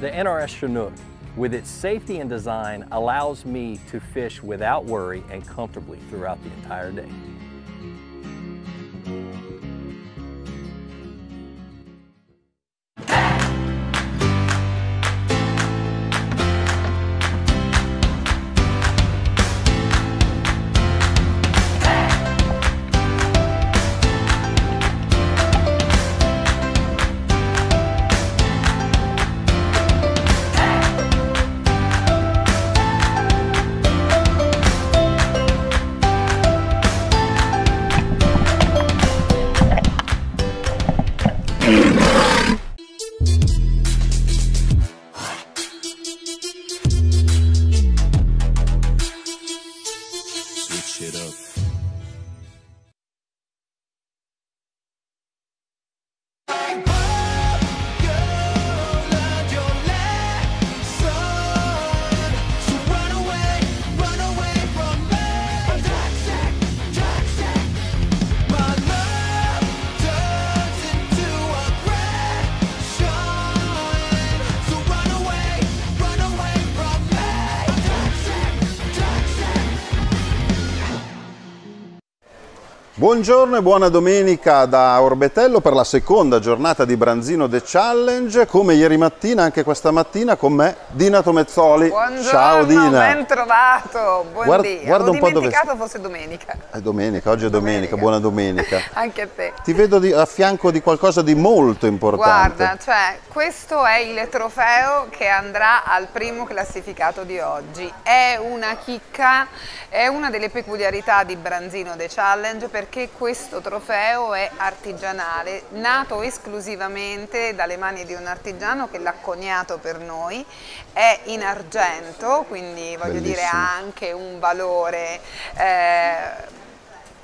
The NRS Chinook, with its safety and design, allows me to fish without worry and comfortably throughout the entire day. Buongiorno e buona domenica da Orbetello per la seconda giornata di Branzino The Challenge. Come ieri mattina, anche questa mattina con me Dina Tomezzoli. Buongiorno, ciao Dina. Ben trovato, buon dia. Guarda un po' dove... Ho dimenticato fosse domenica. È domenica, oggi è domenica, buona domenica. Anche a te. Ti vedo a fianco di qualcosa di molto importante. Guarda, cioè questo è il trofeo che andrà al primo classificato di oggi. È una chicca, è una delle peculiarità di Branzino The Challenge perché questo trofeo è artigianale, nato esclusivamente dalle mani di un artigiano che l'ha coniato per noi, è in argento, quindi voglio Bellissimo. Dire ha anche un valore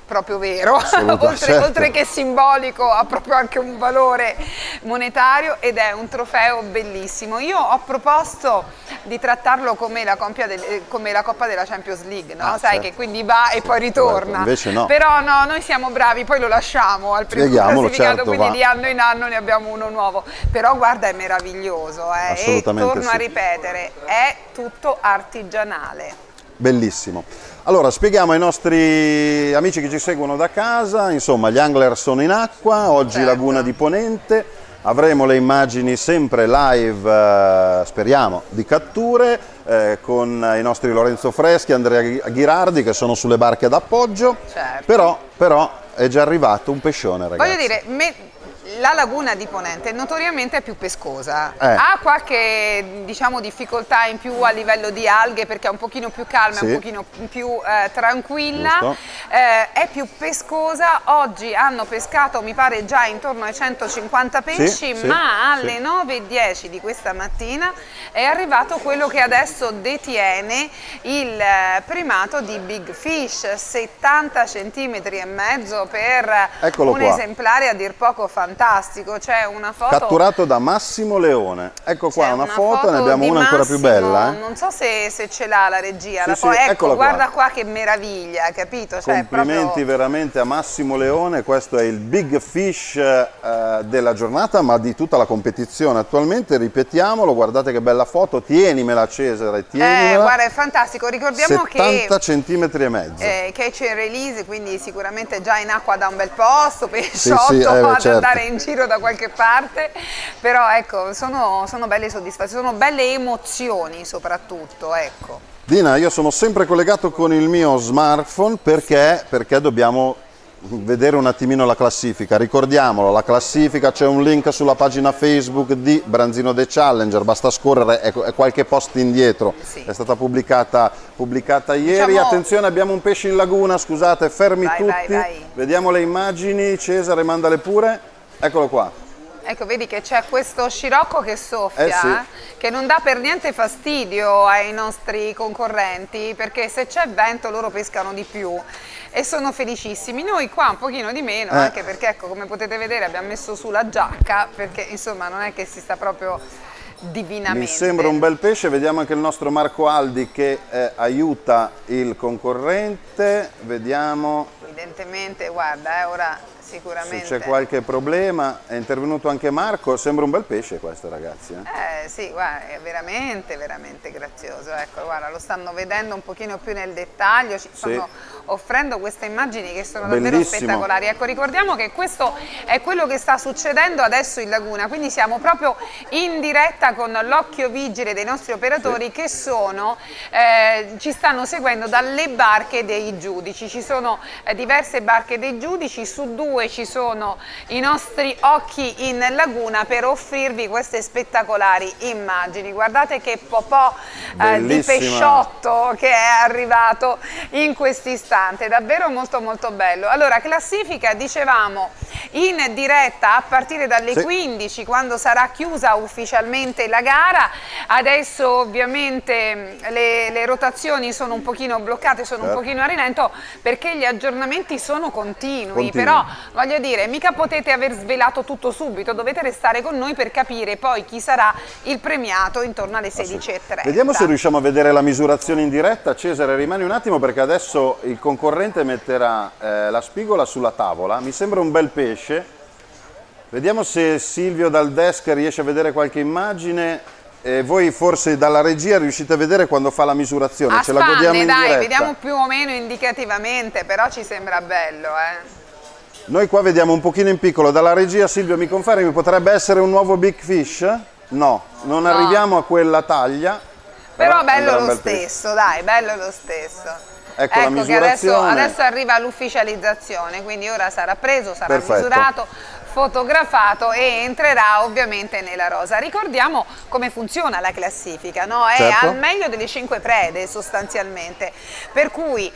proprio vero, oltre che simbolico ha proprio anche un valore monetario ed è un trofeo bellissimo. Io ho proposto di trattarlo come la Coppa della Champions League, no? Sai che quindi va e poi ritorna, invece no. Però no, noi siamo bravi, poi lo lasciamo al primo classificato, quindi va. Di anno in anno ne abbiamo uno nuovo, però guarda è meraviglioso, e torno a ripetere, è tutto artigianale. Bellissimo. Allora spieghiamo ai nostri amici che ci seguono da casa, insomma gli angler sono in acqua, oggi laguna di Ponente, avremo le immagini sempre live, speriamo, di catture con i nostri Lorenzo Freschi e Andrea Ghirardi che sono sulle barche d'appoggio, però è già arrivato un pescione, ragazzi. Voglio dire, la laguna di Ponente notoriamente è più pescosa, ha qualche difficoltà in più a livello di alghe perché è un pochino più calma, un pochino più tranquilla, è più pescosa. Oggi hanno pescato mi pare già intorno ai 150 pesci, ma alle 9:10 di questa mattina è arrivato quello che adesso detiene il primato di Big Fish, 70,5 cm per Eccolo un qua. Esemplare a dir poco fantastico. C'è una foto catturato da Massimo Leone, ecco qua una foto, ne abbiamo una ancora più bella, non so se ce l'ha la regia, ecco, guarda qua che meraviglia, capito? Complimenti proprio... veramente a Massimo Leone, questo è il Big Fish della giornata ma di tutta la competizione attualmente, ripetiamolo, guardate che bella foto, tienimela Cesare, tienimela, guarda è fantastico, ricordiamo 70,5 cm catch and release, quindi sicuramente già in acqua da un bel posto, pesciotto ad andare in giro da qualche parte, però ecco sono belle soddisfazioni, sono belle emozioni soprattutto, ecco. Dina, io sono sempre collegato con il mio smartphone perché dobbiamo vedere un attimino la classifica, ricordiamolo, la classifica, c'è un link sulla pagina Facebook di Branzino The Challenger, basta scorrere, è qualche post indietro, è stata pubblicata ieri, attenzione abbiamo un pesce in laguna, scusate, fermi tutti, vai. Vediamo le immagini, Cesare mandale pure, eccolo qua. Ecco, vedi che c'è questo scirocco che soffia, che non dà per niente fastidio ai nostri concorrenti, perché se c'è vento loro pescano di più e sono felicissimi. Noi qua un pochino di meno, anche perché ecco, come potete vedere abbiamo messo su la giacca, perché insomma non è che si sta proprio divinamente. Mi sembra un bel pesce, vediamo anche il nostro Marco Aldi che aiuta il concorrente, vediamo. Evidentemente, guarda, ora... sicuramente. Se c'è qualche problema, è intervenuto anche Marco, sembra un bel pesce questo, ragazzi. Sì, guarda, è veramente, veramente grazioso, ecco, guarda, lo stanno vedendo un pochino più nel dettaglio, ci stanno offrendo queste immagini che sono davvero spettacolari. Ecco, ricordiamo che questo è quello che sta succedendo adesso in laguna, quindi siamo proprio in diretta con l'occhio vigile dei nostri operatori che sono, ci stanno seguendo dalle barche dei giudici. Ci sono diverse barche dei giudici, su due ci sono i nostri occhi in laguna per offrirvi queste spettacolari immagini. Guardate che popò di pesciotto che è arrivato in questo istante, davvero molto molto bello. Allora, classifica, dicevamo, in diretta a partire dalle 15, quando sarà chiusa ufficialmente la gara. Adesso ovviamente le rotazioni sono un pochino bloccate, sono un pochino a rilento perché gli aggiornamenti sono continui, però voglio dire, mica potete aver svelato tutto subito, dovete restare con noi per capire poi chi sarà il premiato intorno alle 16:30. Vediamo se riusciamo a vedere la misurazione in diretta. Cesare, rimani un attimo perché adesso il concorrente metterà la spigola sulla tavola, mi sembra un bel pesce, vediamo se Silvio dal desk riesce a vedere qualche immagine. E voi forse dalla regia riuscite a vedere quando fa la misurazione, ce la godiamo in diretta. Dai, vediamo più o meno indicativamente, però ci sembra bello. Noi qua vediamo un pochino in piccolo, dalla regia Silvio mi confermi, potrebbe essere un nuovo Big Fish? No, non arriviamo a quella taglia. Però bello lo stesso, dai, bello lo stesso. Ecco, la misurazione. Adesso arriva l'ufficializzazione, quindi ora sarà preso, sarà misurato, fotografato e entrerà ovviamente nella rosa. Ricordiamo come funziona la classifica, no? È al meglio delle 5 prede sostanzialmente, per cui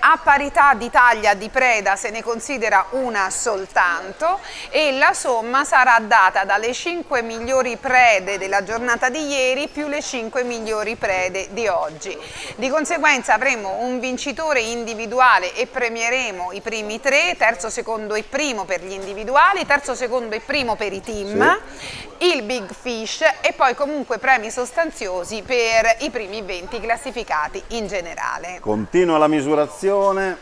a parità di taglia di preda se ne considera una soltanto e la somma sarà data dalle 5 migliori prede della giornata di ieri più le 5 migliori prede di oggi. Di conseguenza avremo un vincitore individuale e premieremo i primi tre, terzo, secondo e primo per gli individuali, terzo, secondo e primo per i team, il Big Fish e poi comunque premi sostanziosi per i primi 20 classificati in generale. Continua la misurazione.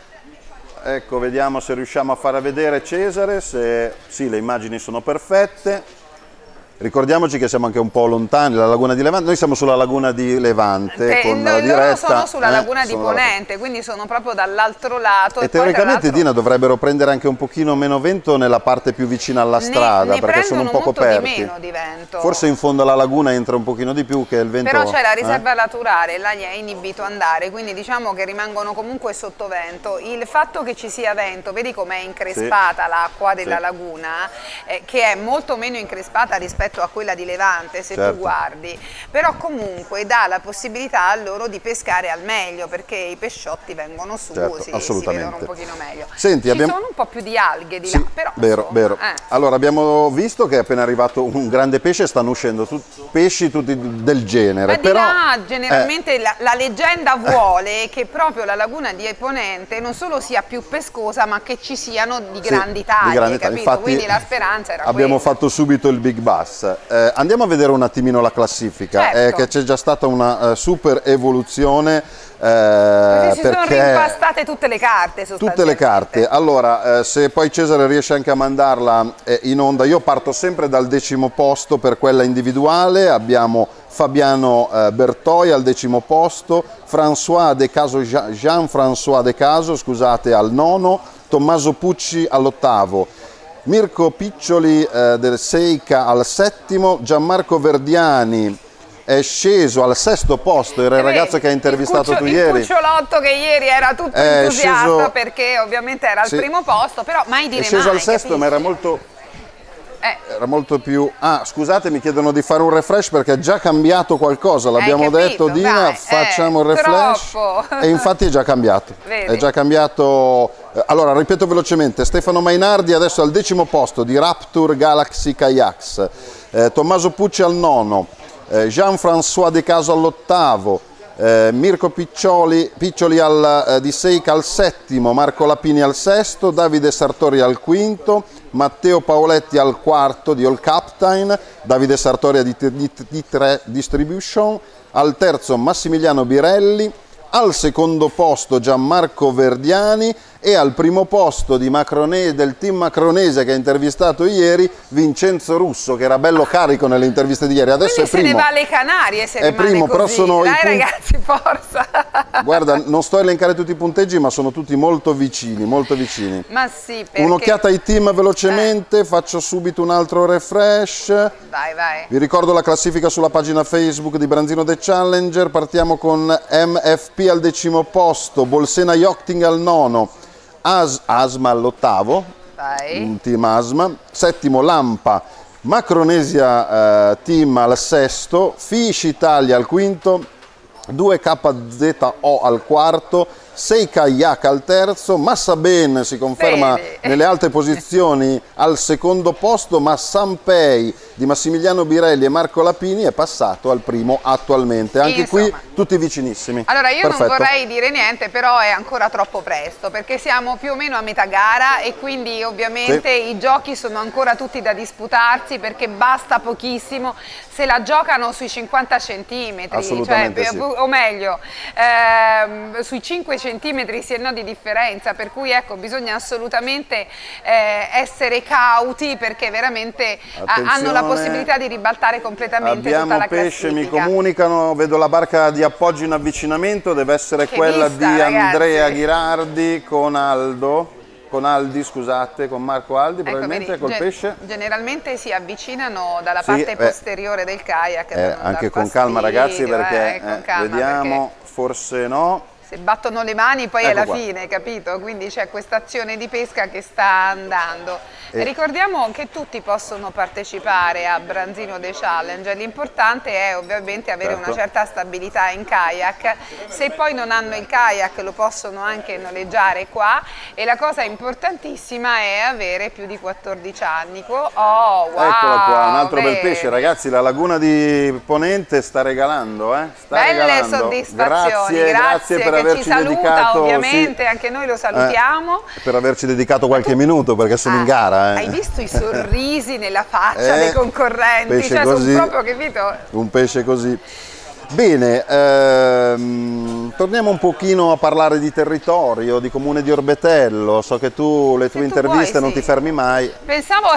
Ecco, vediamo se riusciamo a far vedere Cesare, se le immagini sono perfette. Ricordiamoci che siamo anche un po' lontani dalla laguna di Levante, noi siamo sulla laguna di Levante con la diretta. Loro sono sulla laguna di Ponente, quindi sono proprio dall'altro lato. E teoricamente, Dina, dovrebbero prendere anche un pochino meno vento nella parte più vicina alla strada, perché sono un po' coperti. Di meno di vento. Forse in fondo alla laguna entra un pochino di più che il vento. Però c'è la riserva naturale, là gli è inibito andare, quindi diciamo che rimangono comunque sotto vento. Il fatto che ci sia vento, vedi com'è increspata l'acqua della laguna, che è molto meno increspata rispetto a quella di Levante, se tu guardi, però comunque dà la possibilità a loro di pescare al meglio perché i pesciotti vengono su, si vedono un pochino meglio. Senti, sono un po' più di alghe di là, però Allora, abbiamo visto che è appena arrivato un grande pesce, stanno uscendo pesci tutti del genere. Però di là, generalmente la leggenda vuole che proprio la laguna di Ponente non solo sia più pescosa, ma che ci siano di grandi taglie, capito? Infatti, quindi la speranza era abbiamo fatto subito il big bass. Andiamo a vedere un attimino la classifica, che c'è già stata una super evoluzione. Perché si sono rimpastate tutte le carte, tutte le carte. Allora, se poi Cesare riesce anche a mandarla in onda, io parto sempre dal 10° posto per quella individuale. Abbiamo Fabiano Bertoi al 10° posto, Jean-François de Caso, scusate, al 9°, Tommaso Pucci all'8°. Mirko Piccioli del Seika al 7°, Gianmarco Verdiani è sceso al 6° posto, era il ragazzo che hai intervistato tu ieri. Il cucciolotto che ieri era tutto entusiasta perché ovviamente era al primo posto, però mai dire mai. È sceso al 6°, ma era molto... Era molto più... Ah, scusate, mi chiedono di fare un refresh perché è già cambiato qualcosa, l'abbiamo detto, Dina, facciamo un refresh. Troppo. E infatti è già cambiato. Vedi? È già cambiato... Allora, ripeto velocemente, Stefano Mainardi adesso al 10° posto di Rapture Galaxy Kayaks, Tommaso Pucci al 9°, Jean-François de Caso all'8°, Mirko Piccioli di Seika al 7°, Marco Lapini al 6°, Davide Sartori al 5°, Matteo Paoletti al 4° di All Captain, Davide Sartori di T3 Distribution, al 3° Massimiliano Birelli, al 2° posto Gianmarco Verdiani e al primo posto di del team macronese che ha intervistato ieri Vincenzo Russo, che era bello carico nelle interviste di ieri. Adesso quindi è primo, se ne va alle Canarie, se è primo, così. Però sono dai ragazzi, forza. Guarda, non sto a elencare tutti i punteggi, ma sono tutti molto vicini, molto vicini. Ma sì, perché... Un'occhiata ai team velocemente, faccio subito un altro refresh. Vai, vai. Vi ricordo la classifica sulla pagina Facebook di Branzino The Challenger. Partiamo con MFP al 10° posto, Bolsena Yachting al 9, Asma all'8, un team Asma, 7° Lampa, Macronesia team al 6° Fiiish Italia al 5° 2KZO al 4° Seika Yak al 3° Massa Ben si conferma nelle alte posizioni al 2° posto, ma Sampei di Massimiliano Birelli e Marco Lapini è passato al 1° attualmente. Anche insomma, qui tutti vicinissimi. Allora io non vorrei dire niente, però è ancora troppo presto, perché siamo più o meno a metà gara e quindi ovviamente i giochi sono ancora tutti da disputarsi, perché basta pochissimo, se la giocano sui 50 centimetri, cioè, o meglio sui 5 centimetri sì e no di differenza, per cui ecco, bisogna assolutamente essere cauti, perché veramente hanno la possibilità di ribaltare completamente tutta la classifica. Mi comunicano, vedo la barca di appoggio in avvicinamento, deve essere che quella di Andrea Ghirardi con Aldo, con Aldi, scusate, con Marco Aldi, ecco, probabilmente vedi, col pesce. Generalmente si avvicinano dalla parte posteriore del kayak. Anche con calma ragazzi, perché con calma, vediamo, perché... forse no. Se battono le mani poi ecco è la fine, capito? Quindi c'è questa azione di pesca che sta andando. E ricordiamo che tutti possono partecipare a Branzino The Challenge, l'importante è ovviamente avere una certa stabilità in kayak. Se poi non hanno il kayak lo possono anche noleggiare qua, e la cosa importantissima è avere più di 14 anni. Oh wow! Eccola qua, un altro bel pesce ragazzi, la laguna di Ponente sta regalando, sta regalando. Soddisfazioni, grazie per averci ci saluta dedicato, ovviamente, anche noi lo salutiamo. Per averci dedicato qualche minuto, perché sono in gara. Hai visto i sorrisi nella faccia dei concorrenti? Cioè, così, sono proprio, capito? Un pesce così. Bene, torniamo un pochino a parlare di territorio, di comune di Orbetello. So che tu le tue interviste non ti fermi mai. Pensavo,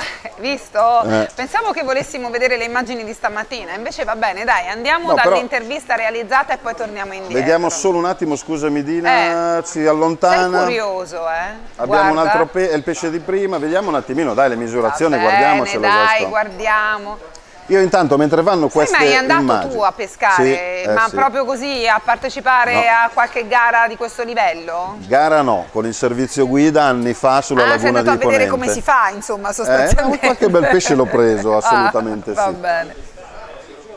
pensavo che volessimo vedere le immagini di stamattina, invece va bene, dai, andiamo dall'intervista realizzata e poi torniamo indietro. Vediamo solo un attimo, scusami Dina, si allontana. Sei curioso, Abbiamo un altro il pesce di prima, vediamo un attimino, dai, le misurazioni, guardiamocelo. Dai, guardiamo. Io intanto mentre vanno queste immagini... Ma è andato tu a pescare, ma proprio così a partecipare a qualche gara di questo livello? Gara no, con il servizio guida anni fa sulla laguna di Ponente. Ah, sei andato a vedere come si fa, insomma, sostanzialmente. Qualche bel pesce l'ho preso, assolutamente va bene.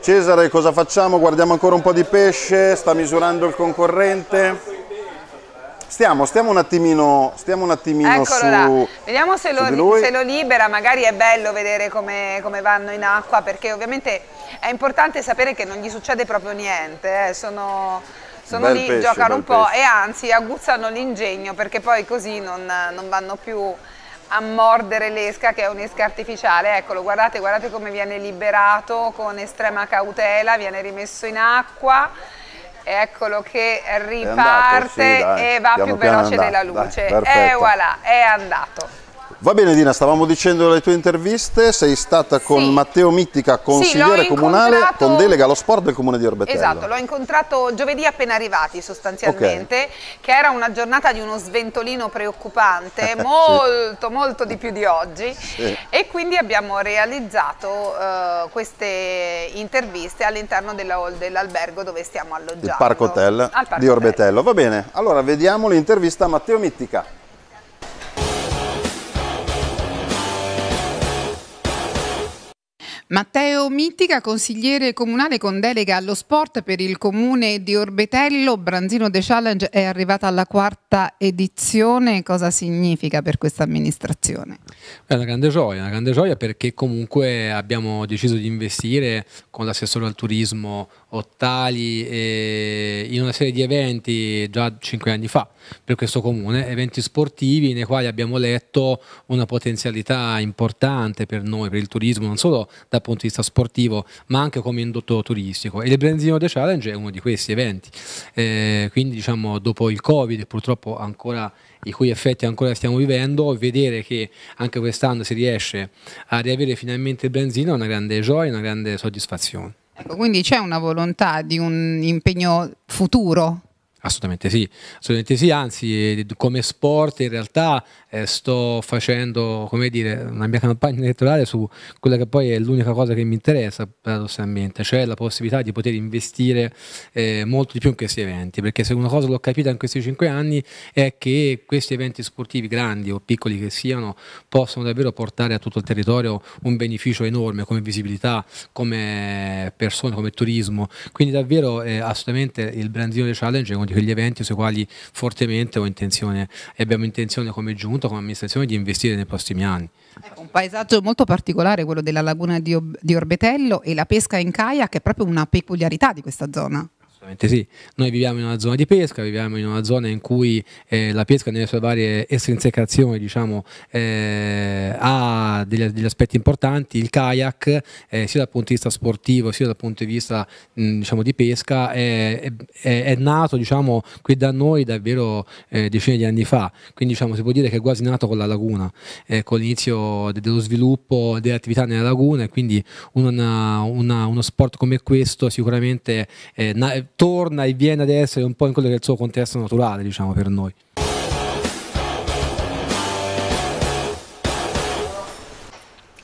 Cesare, cosa facciamo? Guardiamo ancora un po' di pesce, sta misurando il concorrente. Stiamo un attimino, su, vediamo se lo libera, magari è bello vedere come vanno in acqua, perché ovviamente è importante sapere che non gli succede proprio niente, sono lì, giocano un po' e anzi aguzzano l'ingegno, perché poi così non vanno più a mordere l'esca, che è un'esca artificiale. Eccolo, guardate, guardate come viene liberato con estrema cautela, viene rimesso in acqua. Eccolo che riparte, è andato, e va più veloce della luce. E voilà, è andato. Va bene Dina, stavamo dicendo le tue interviste, sei stata con Matteo Mittica, consigliere comunale con delega allo sport del comune di Orbetello. Esatto, l'ho incontrato giovedì appena arrivati sostanzialmente, che era una giornata di uno sventolino preoccupante, molto molto di più di oggi, e quindi abbiamo realizzato queste interviste all'interno dell'albergo dove stiamo alloggiando. Il Parco Hotel di Orbetello. Va bene, allora vediamo l'intervista a Matteo Mittica. Matteo Mittica, consigliere comunale con delega allo sport per il comune di Orbetello. Branzino The Challenge è arrivata alla 4ª edizione, cosa significa per questa amministrazione? È una grande gioia perché comunque abbiamo deciso di investire con l'assessore al turismo Ottali in una serie di eventi già 5 anni fa per questo comune, eventi sportivi nei quali abbiamo letto una potenzialità importante per noi, per il turismo, non solo da dal punto di vista sportivo, ma anche come indotto turistico, e il Branzino The Challenge è uno di questi eventi, quindi diciamo dopo il Covid, purtroppo ancora i cui effetti ancora stiamo vivendo, vedere che anche quest'anno si riesce a riavere finalmente il Branzino è una grande gioia, una grande soddisfazione. Ecco, quindi c'è una volontà di un impegno futuro? Assolutamente sì, anzi come sport in realtà sto facendo, come dire, una mia campagna elettorale su quella che poi è l'unica cosa che mi interessa paradossalmente, cioè la possibilità di poter investire molto di più in questi eventi, perché se una cosa l'ho capita in questi 5 anni è che questi eventi sportivi, grandi o piccoli che siano, possono davvero portare a tutto il territorio un beneficio enorme come visibilità, come persone, come turismo, quindi davvero assolutamente il Branzino The Challenge è un quegli eventi sui quali fortemente ho intenzione, abbiamo intenzione come giunta, come amministrazione, di investire nei prossimi anni. È un paesaggio molto particolare quello della laguna di Orbetello, e la pesca in kayak è proprio una peculiarità di questa zona. Assolutamente sì, noi viviamo in una zona di pesca, viviamo in una zona in cui la pesca nelle sue varie estrinsecazioni, diciamo, ha degli aspetti importanti, il kayak sia dal punto di vista sportivo sia dal punto di vista diciamo, di pesca è nato, diciamo, qui da noi davvero decine di anni fa, quindi diciamo, si può dire che è quasi nato con la laguna, con l'inizio dello sviluppo delle attività nella laguna, e quindi uno sport come questo sicuramente torna e viene ad essere un po' in quello che è il suo contesto naturale, diciamo, per noi.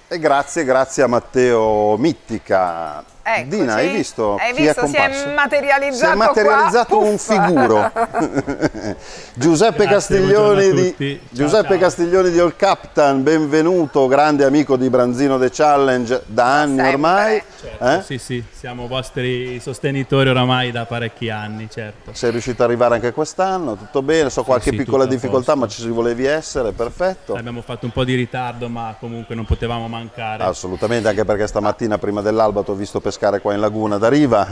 E grazie a Matteo Mittica. Ecco, Dina, hai visto chi è comparso? Si è materializzato qua, un figuro. Giuseppe Castiglioni di All Captain, benvenuto, grande amico di Branzino The Challenge da anni ormai. Certo, sì, siamo vostri sostenitori oramai da parecchi anni, certo. Sei riuscito ad arrivare anche quest'anno, tutto bene, so qualche piccola difficoltà, ma ci volevi essere, perfetto. Abbiamo fatto un po' di ritardo, ma comunque non potevamo mancare. Assolutamente, anche perché stamattina prima dell'alba ti ho visto pescare qua in laguna d'Ariva.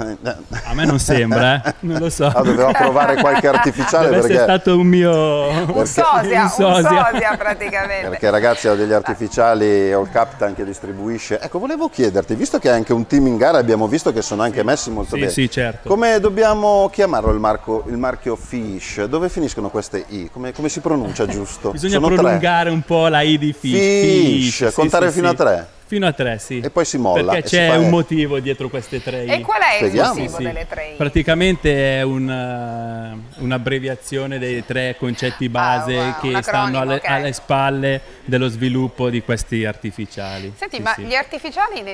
A me non sembra, non lo so. Dovrò provare qualche artificiale. Deve perché è stato un mio un sosia praticamente. Perché ragazzi, ho degli artificiali All Captain che distribuisce. Ecco, volevo chiederti, visto che è anche un team in gara, abbiamo visto che sono anche messi molto bene. Sì, certo. Come dobbiamo chiamarlo il marchio Fiiish? Dove finiscono queste I? Come si pronuncia giusto? Bisogna prolungare un po' la I di Fiiish. Contare fino a 3. Fino a 3, sì. E poi si molla. Perché c'è un motivo dietro queste 3 I. E qual è il motivo delle 3 I? Praticamente è un'abbreviazione dei 3 concetti base che stanno alle spalle dello sviluppo di questi artificiali. Senti, gli artificiali,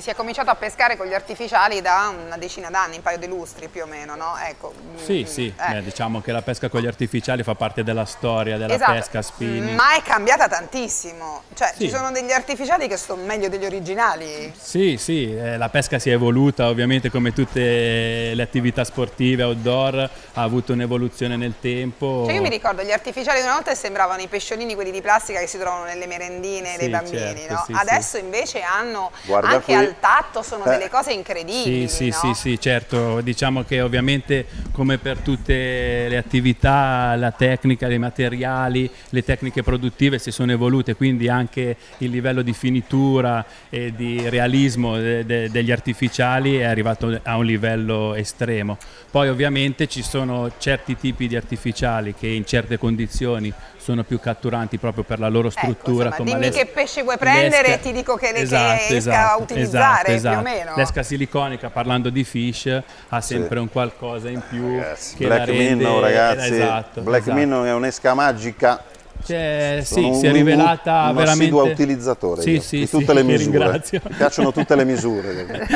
si è cominciato a pescare con gli artificiali da una decina d'anni, un paio di lustri più o meno, no? Ecco. Sì. Diciamo che la pesca con gli artificiali fa parte della storia della pesca a spini. Ma è cambiata tantissimo. Cioè, ci sono degli artificiali che sono meglio degli originali. Sì, la pesca si è evoluta, ovviamente, come tutte le attività sportive outdoor, ha avuto un'evoluzione nel tempo. Cioè, io mi ricordo gli artificiali una volta sembravano i pesciolini, quelli di plastica che si trovano nelle merendine dei bambini, certo, no? Adesso invece hanno, guarda, anche qui al tatto sono delle cose incredibili. Sì, certo, diciamo che ovviamente come per tutte le attività la tecnica, i materiali, le tecniche produttive si sono evolute, quindi anche il livello di finitura e di realismo degli artificiali è arrivato a un livello estremo. Poi ovviamente ci sono certi tipi di artificiali che in certe condizioni sono più catturanti proprio per la loro struttura. Ecco, insomma, dimmi che pesce vuoi prendere e ti dico che esca a utilizzare più o meno. L'esca siliconica, parlando di Fiiish, ha sempre un qualcosa in più. Che Black Minnow, ragazzi, Black Minnow è un'esca magica. Si è rivelata veramente un assiduo utilizzatore di tutte le misure. Mi piacciono tutte le misure.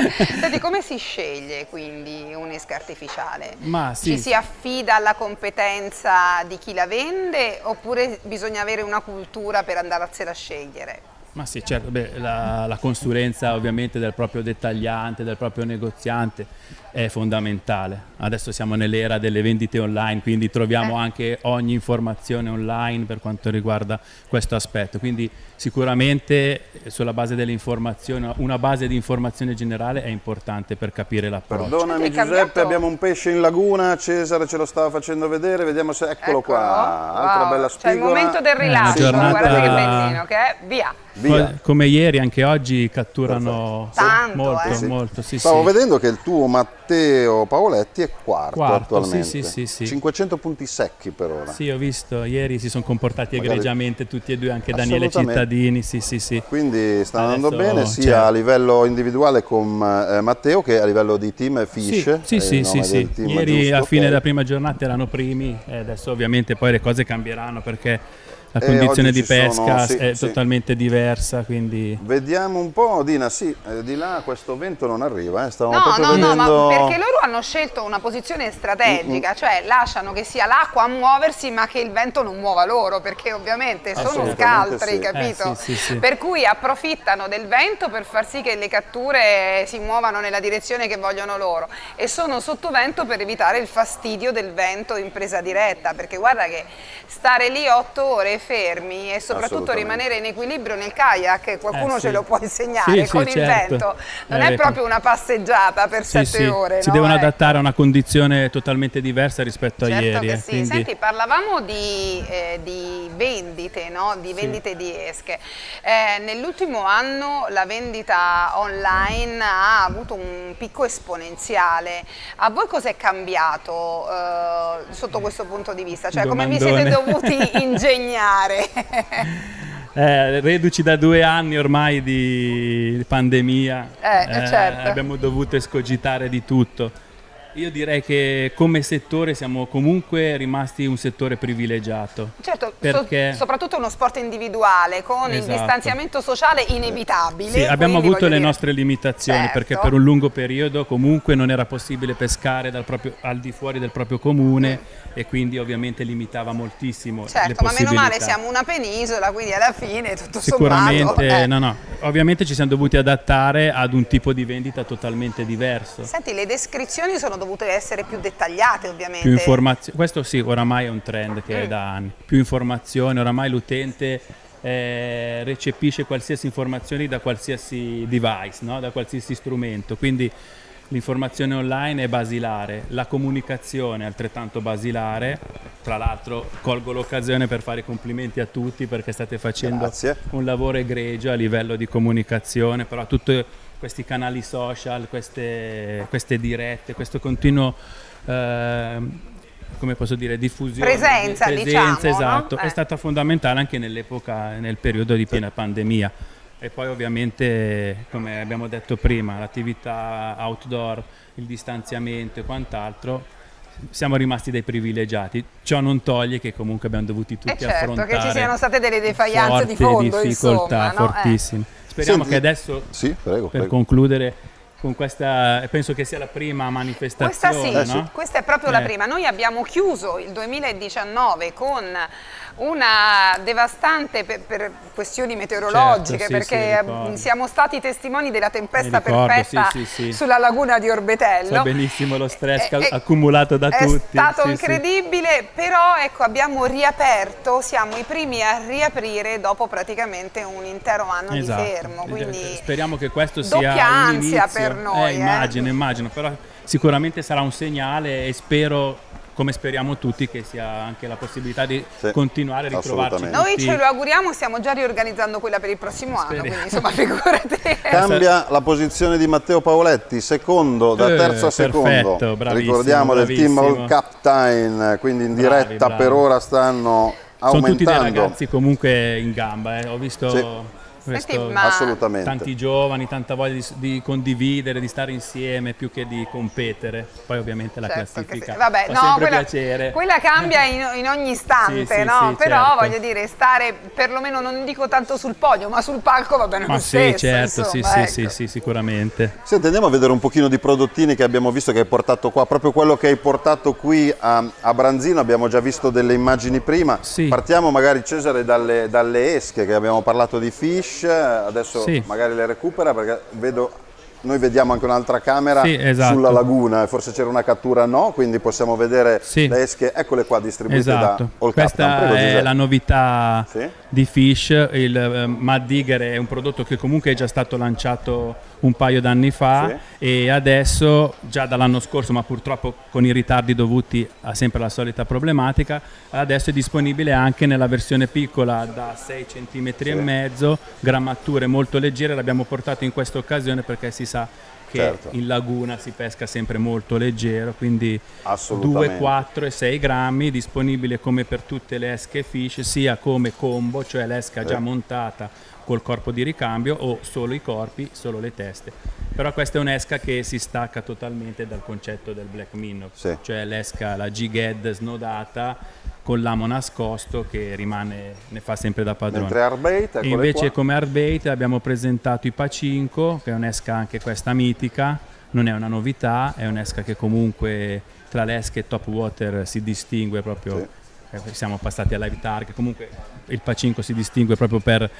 Senti, come si sceglie quindi un'esca artificiale? Ci si affida alla competenza di chi la vende, oppure bisogna avere una cultura per andarsela a scegliere? Ma sì, certo, la consulenza ovviamente del proprio dettagliante, del proprio negoziante è fondamentale. Adesso siamo nell'era delle vendite online, quindi troviamo anche ogni informazione online per quanto riguarda questo aspetto. Quindi sicuramente sulla base delle informazioni, una base di informazione generale è importante per capire l'approccio. Perdonami Giuseppe, abbiamo un pesce in laguna, Cesare ce lo stava facendo vedere, vediamo se... Eccolo qua, altra bella spigola. C'è il momento del rilascio, guardate che bellino che è, via! Via. Come ieri, anche oggi catturano tanto, molto, molto. Sì, stavo vedendo che il tuo Matteo Paoletti è quarto attualmente. Sì. 500 punti secchi per ora. Sì, ho visto, ieri si sono comportati egregiamente tutti e due, anche Daniele Cittadini. Sì. Quindi sta andando bene sia a livello individuale con Matteo che a livello di team Fiiish. Sì. Ieri a fine della prima giornata erano primi e adesso ovviamente poi le cose cambieranno perché la condizione di pesca è totalmente diversa, quindi vediamo un po', Dina, di là questo vento non arriva, stavamo proprio vedendo... ma perché loro hanno scelto una posizione strategica, cioè lasciano che sia l'acqua a muoversi ma che il vento non muova loro, perché ovviamente sono scaltri, capito? Per cui approfittano del vento per far sì che le catture si muovano nella direzione che vogliono loro e sono sotto vento per evitare il fastidio del vento in presa diretta, perché guarda che stare lì 8 ore fermi e soprattutto rimanere in equilibrio nel kayak, qualcuno ce lo può insegnare, con il vento non è proprio una passeggiata per 7 ore, no? Si devono adattare a una condizione totalmente diversa rispetto a ieri, quindi... Senti, parlavamo di vendite, no? Di vendite di esche, nell'ultimo anno la vendita online ha avuto un picco esponenziale. A voi cos'è cambiato sotto questo punto di vista? Cioè, come vi siete dovuti ingegnare? Reduci da 2 anni ormai di pandemia, certo, abbiamo dovuto escogitare di tutto. Io direi che come settore siamo comunque rimasti un settore privilegiato. Certo, perché soprattutto uno sport individuale con il distanziamento sociale inevitabile. Sì, abbiamo avuto le nostre limitazioni, perché per un lungo periodo comunque non era possibile pescare al di fuori del proprio comune e quindi ovviamente limitava moltissimo le possibilità. Ma meno male siamo una penisola, quindi alla fine tutto sommato... No. Ovviamente ci siamo dovuti adattare ad un tipo di vendita totalmente diverso. Senti, le descrizioni sono dovute essere più dettagliate, ovviamente. Più informazioni, questo oramai è un trend che è da anni. Più informazioni, oramai l'utente recepisce qualsiasi informazione da qualsiasi device, no? Da qualsiasi strumento, quindi l'informazione online è basilare, la comunicazione è altrettanto basilare. Tra l'altro colgo l'occasione per fare i complimenti a tutti perché state facendo un lavoro egregio a livello di comunicazione, però tutto... questi canali social, queste dirette, questo continuo, come posso dire, diffusione, presenza diciamo, esatto, no? È stata fondamentale anche nell'epoca, nel periodo di piena pandemia. E poi ovviamente, come abbiamo detto prima, l'attività outdoor, il distanziamento e quant'altro, siamo rimasti dei privilegiati. Ciò non toglie che comunque abbiamo dovuti tutti affrontare che ci siano state delle defaillanze di fondo, difficoltà, insomma, fortissime. Speriamo che adesso, prego. Concludere con questa, penso che sia la prima manifestazione. Questa questa è proprio la prima. Noi abbiamo chiuso il 2019 con una devastante, per questioni meteorologiche, perché siamo stati testimoni della tempesta perfetta sulla laguna di Orbetello. So benissimo lo stress accumulato da tutti. È stato incredibile, però ecco, abbiamo riaperto, siamo i primi a riaprire dopo praticamente un intero anno di fermo. Quindi speriamo che questo sia doppia ansia per noi. Immagino, però sicuramente sarà un segnale e spero, come speriamo tutti, che sia anche la possibilità di continuare a ritrovarci. Noi ce lo auguriamo, stiamo già riorganizzando quella per il prossimo anno, quindi insomma figurati. Cambia la posizione di Matteo Paoletti, secondo, da terzo a secondo. Bravissimo, ricordiamo del team All Captain, quindi in diretta per ora stanno aumentando. Sono tutti dei ragazzi comunque in gamba, ho visto... Senti, assolutamente, tanti giovani, tanta voglia di condividere, di stare insieme più che di competere. Poi ovviamente la classifica quella cambia in ogni istante, però voglio dire, stare perlomeno, non dico tanto sul podio ma sul palco va bene lo stesso, insomma, sicuramente. Senti, andiamo a vedere un pochino di prodottini che abbiamo visto che hai portato qua, proprio quello che hai portato qui a Branzino. Abbiamo già visto delle immagini prima, partiamo magari, Cesare, dalle esche, che abbiamo parlato di Fiiish. Adesso magari le recupera, perché noi vediamo anche un'altra camera sulla laguna, forse c'era una cattura, quindi possiamo vedere le esche, eccole qua, distribuite da All Captain. Prego, Giuseppe. È la novità di Fiiish. Il Mad Digger è un prodotto che comunque è già stato lanciato un paio d'anni fa, sì, e adesso, già dall'anno scorso, ma purtroppo con i ritardi dovuti a sempre la solita problematica, adesso è disponibile anche nella versione piccola da 6,5 cm, grammature molto leggere. L'abbiamo portato in questa occasione perché si sa che in laguna si pesca sempre molto leggero, quindi 2, 4 e 6 grammi, disponibile come per tutte le esche Fiiish, sia come combo, cioè l'esca già montata col corpo di ricambio, o solo i corpi, solo le teste. Però questa è un'esca che si stacca totalmente dal concetto del Black Minnow, cioè l'esca, la jig-head snodata con l'amo nascosto che rimane, ne fa sempre da padrone. Mentre hard bait, e invece qua, come hard bait abbiamo presentato i Pacinco, che è un'esca anche questa mitica, non è una novità, è un'esca che comunque tra le esche top water si distingue proprio, siamo passati alla live target, comunque il Pacinco si distingue proprio per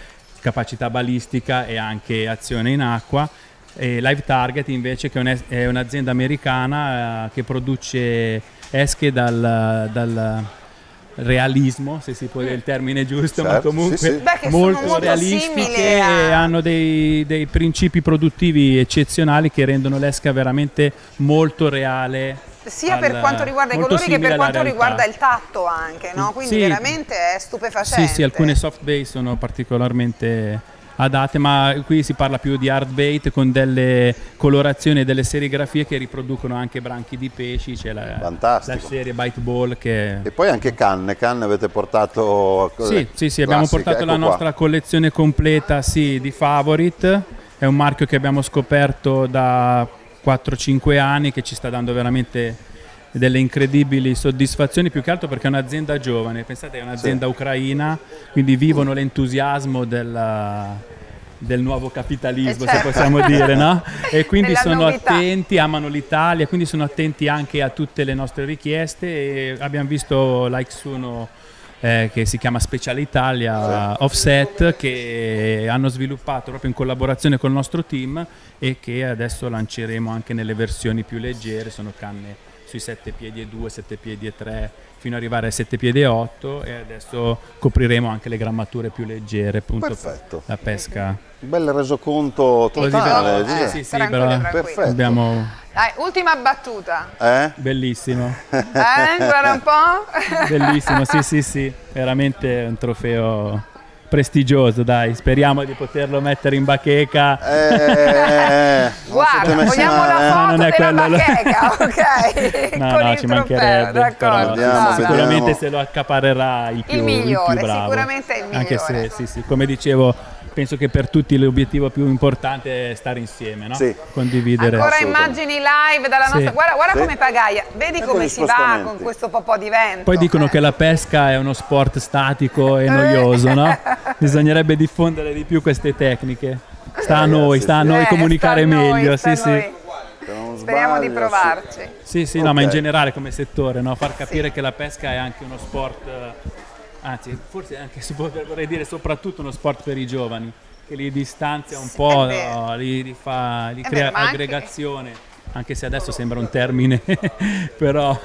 capacità balistica e anche azione in acqua. E Live Target invece, che è un'azienda americana che produce esche dal realismo, se si può dire il termine giusto, ma comunque molto realistiche, e hanno dei principi produttivi eccezionali che rendono l'esca veramente molto reale, sia per quanto riguarda i colori che per quanto riguarda il tatto anche, no? Quindi veramente è stupefacente. Sì, sì, alcune soft bait sono particolarmente adatte, ma qui si parla più di hard bait con delle colorazioni e delle serigrafie che riproducono anche branchi di pesci, c'è la serie Bite Ball che... E poi anche canne avete portato... Sì, abbiamo portato la nostra collezione completa di Favorite, è un marchio che abbiamo scoperto da 4-5 anni, che ci sta dando veramente delle incredibili soddisfazioni, più che altro perché è un'azienda giovane, pensate, è un'azienda ucraina, quindi vivono l'entusiasmo del nuovo capitalismo, se possiamo dire, no? E quindi sono attenti, amano l'Italia, quindi sono attenti anche a tutte le nostre richieste, e abbiamo visto l'Aixuno che si chiama Special Italia Offset, che hanno sviluppato proprio in collaborazione col nostro team e che adesso lanceremo anche nelle versioni più leggere. Sono canne sui 7 piedi e 2, 7 piedi e 3, fino ad arrivare ai 7 piedi e 8, e adesso copriremo anche le grammature più leggere, appunto. Perfetto. La pesca, un bel resoconto totale, sì, perfetto. Abbiamo... Dai, ultima battuta, bellissimo, guarda un po', bellissimo, sì, veramente un trofeo prestigioso, dai, speriamo di poterlo mettere in bacheca. Guarda, vogliamo la foto della bacheca, ok? No, ci mancherebbe, però sicuramente se lo accaparrerà il migliore, il più bravo. Sicuramente è il migliore. Anche se, come dicevo, penso che per tutti l'obiettivo più importante è stare insieme, no? Condividere. Ancora immagini live dalla nostra... Guarda come pagaia, vedi come si va con questo po' di vento. Poi dicono che la pesca è uno sport statico e noioso, no? Bisognerebbe diffondere di più queste tecniche. Sta a noi, sta a noi comunicare meglio. Speriamo di provarci. No, ma in generale come settore, no? Far capire che la pesca è anche uno sport... Anzi, forse anche, vorrei dire, soprattutto uno sport per i giovani, che li distanzia un po', no? li crea aggregazione, anche se adesso sembra un termine però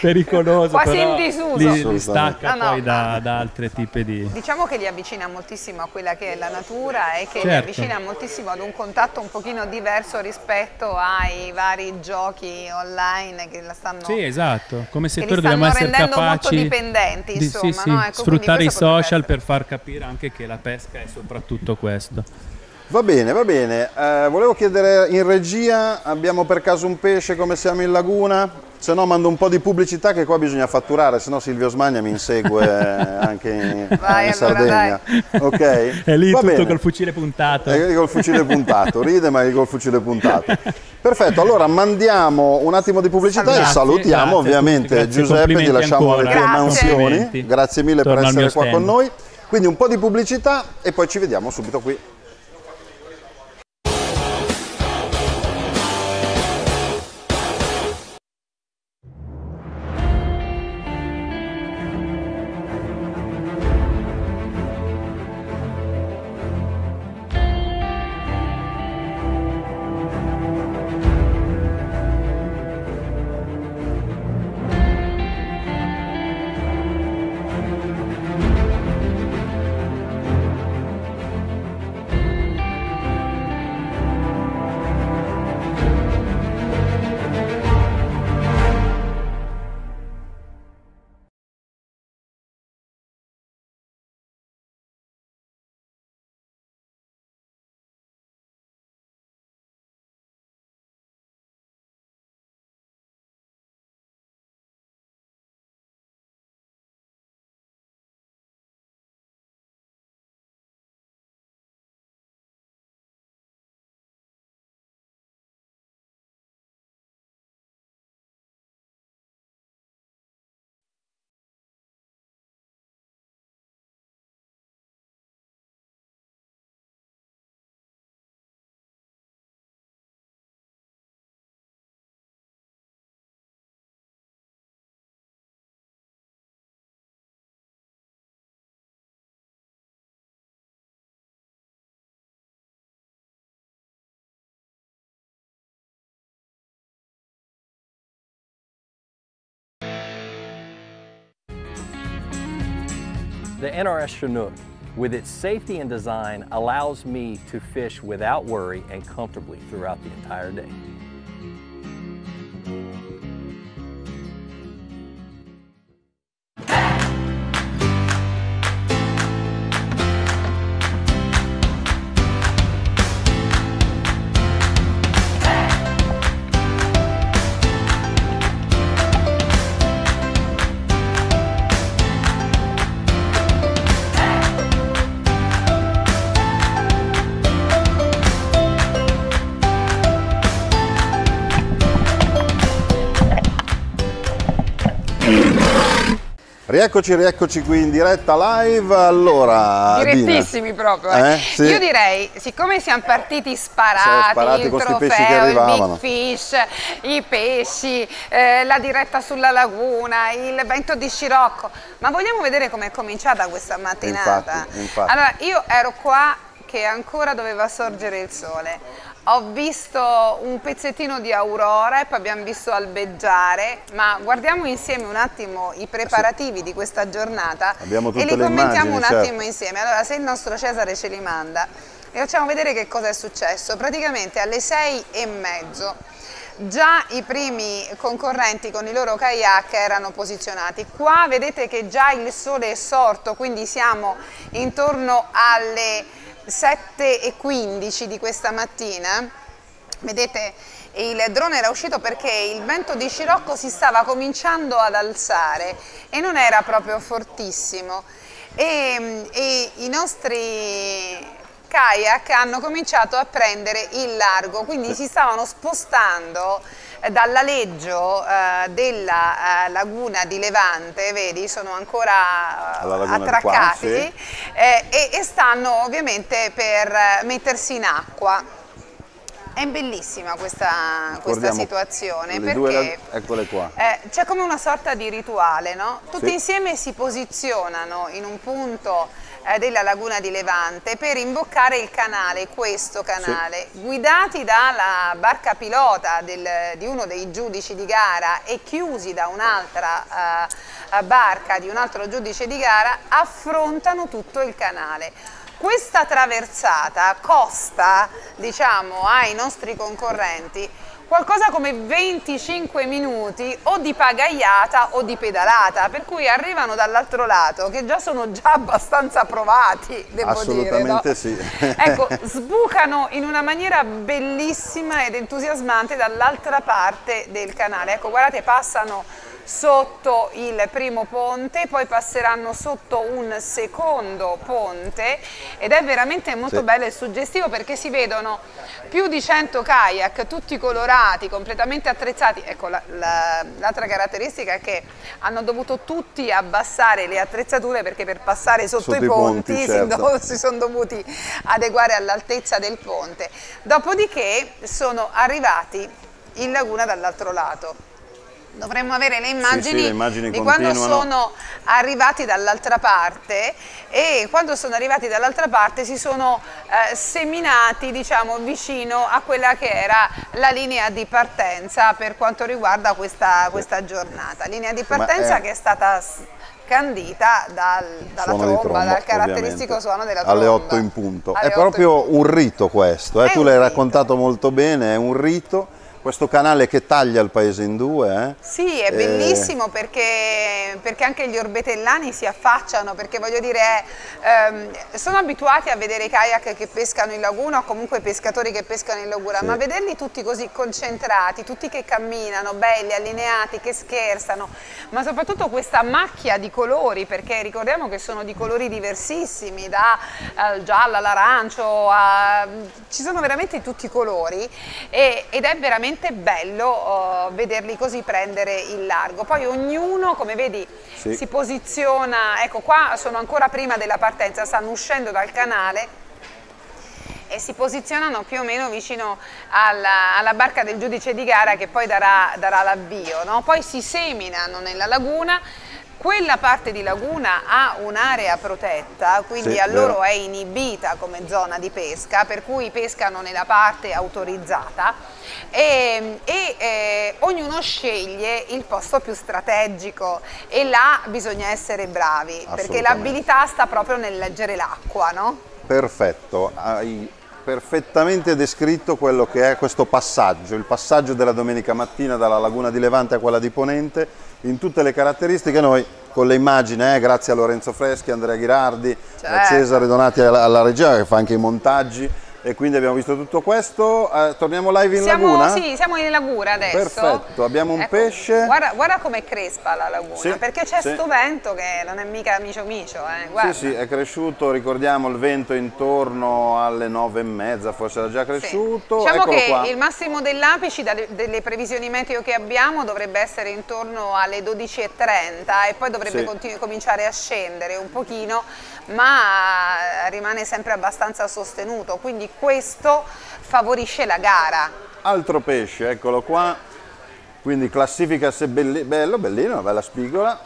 pericoloso, quasi però in disuso, li stacca poi da altri tipi di... Diciamo che li avvicina moltissimo a quella che è la natura, e che li avvicina moltissimo ad un contatto un pochino diverso rispetto ai vari giochi online che la stanno... Sì, esatto, come settore dobbiamo essere capaci molto dipendenti, insomma, no? Ecco, sfruttare i social per far capire anche che la pesca è soprattutto questo. Va bene. Volevo chiedere in regia, abbiamo per caso un pesce come siamo in laguna? Se no mando un po' di pubblicità, che qua bisogna fatturare, se no Silvio Smagna mi insegue anche in Sardegna. Okay? È lì tutto col fucile puntato. È col fucile puntato, ride ma è col fucile puntato. Perfetto, allora mandiamo un attimo di pubblicità e salutiamo ovviamente Giuseppe, gli lasciamo le tue mansioni. Grazie mille per essere qua con noi. Quindi un po' di pubblicità e poi ci vediamo subito qui. The NRS Chinook, with its safety and design, allows me to fish without worry and comfortably throughout the entire day. Rieccoci qui in diretta live, allora direttissimi Dina, proprio, sì. Io direi, siccome siamo partiti sparati il trofeo, pesci che arrivavano, il big fish, i pesci, la diretta sulla laguna, il vento di Scirocco, ma vogliamo vedere com'è cominciata questa mattinata? Infatti. Allora, io ero qua che ancora doveva sorgere il sole, ho visto un pezzettino di aurora e poi abbiamo visto albeggiare, ma guardiamo insieme un attimo i preparativi di questa giornata e li commentiamo un attimo insieme. Allora, se il nostro Cesare ce li manda, e facciamo vedere che cosa è successo. Praticamente alle 6:30 già i primi concorrenti con i loro kayak erano posizionati. Qua vedete che già il sole è sorto, quindi siamo intorno alle 7:15 di questa mattina. Vedete, il drone era uscito perché il vento di Scirocco si stava cominciando ad alzare e non era proprio fortissimo, e i nostri kayak hanno cominciato a prendere il largo, quindi si stavano spostando dall'aleggio della laguna di Levante, vedi, sono ancora attraccati, sì. e stanno ovviamente per mettersi in acqua. È bellissima questa situazione, perché eccole qua. C'è come una sorta di rituale, no? Tutti sì. Insieme si posizionano in un punto della laguna di Levante per imboccare il canale, questo canale, sì. Guidati dalla barca pilota di uno dei giudici di gara e chiusi da un'altra barca di un altro giudice di gara, affrontano tutto il canale. Questa traversata costa, diciamo, ai nostri concorrenti qualcosa come 25 minuti o di pagaiata o di pedalata, per cui arrivano dall'altro lato che già sono abbastanza provati, devo dire. Assolutamente sì. Ecco, sbucano in una maniera bellissima ed entusiasmante dall'altra parte del canale. Ecco, guardate, passano sotto il primo ponte, poi passeranno sotto un secondo ponte, ed è veramente molto sì. Bello e suggestivo, perché si vedono più di 100 kayak tutti colorati, completamente attrezzati. Ecco, l'altra caratteristica è che hanno dovuto tutti abbassare le attrezzature, perché per passare sotto i ponti certo. Si sono dovuti adeguare all'altezza del ponte. Dopodiché sono arrivati in laguna dall'altro lato. Dovremmo avere le immagini, sì, sì, le immagini di quando sono arrivati dall'altra parte, e quando sono arrivati dall'altra parte si sono seminati, diciamo, vicino a quella che era la linea di partenza per quanto riguarda questa giornata. Linea di partenza che è stata scandita dalla tromba, dal caratteristico suono della tromba. Alle 8 in punto. È proprio un rito questo, tu l'hai raccontato molto bene, è un rito. Questo canale che taglia il paese in due. Sì, è bellissimo perché anche gli orbetellani si affacciano, perché voglio dire, sono abituati a vedere i kayak che pescano in laguna o comunque pescatori che pescano in laguna, sì. Ma vederli tutti così concentrati, tutti che camminano, belli, allineati, che scherzano, ma soprattutto questa macchia di colori, perché ricordiamo che sono di colori diversissimi, dal giallo all'arancio, ci sono veramente tutti i colori, ed è veramente bello vederli così prendere il largo. Poi ognuno, come vedi, sì. Si posiziona, ecco qua sono ancora prima della partenza, stanno uscendo dal canale e si posizionano più o meno vicino alla barca del giudice di gara che poi darà l'avvio, no? Poi si seminano nella laguna. Quella parte di laguna ha un'area protetta, quindi sì, a loro è inibita come zona di pesca, per cui pescano nella parte autorizzata e ognuno sceglie il posto più strategico e là bisogna essere bravi, perché l'abilità sta proprio nel leggere l'acqua, no? Perfetto, hai perfettamente descritto quello che è questo passaggio, il passaggio della domenica mattina dalla laguna di Levante a quella di Ponente, in tutte le caratteristiche. Noi con le immagini, grazie a Lorenzo Freschi, Andrea Ghirardi, a Cesare Donati alla regia che fa anche i montaggi, e quindi abbiamo visto tutto questo. Torniamo live in laguna? Sì, siamo in laguna adesso. Perfetto, abbiamo un pesce. Guarda com'è crespa la laguna, sì, perché c'è questo vento che non è mica micio micio. Guarda. Sì, è cresciuto, ricordiamo il vento intorno alle 9:30, forse era già cresciuto. Sì. Diciamo che il massimo dell'apice, delle previsioni meteo che abbiamo, dovrebbe essere intorno alle 12:30 e poi dovrebbe cominciare a scendere un pochino, ma rimane sempre abbastanza sostenuto, quindi questo favorisce la gara. Altro pesce, eccolo qua, quindi classifica se bello, bellino, una bella spigola,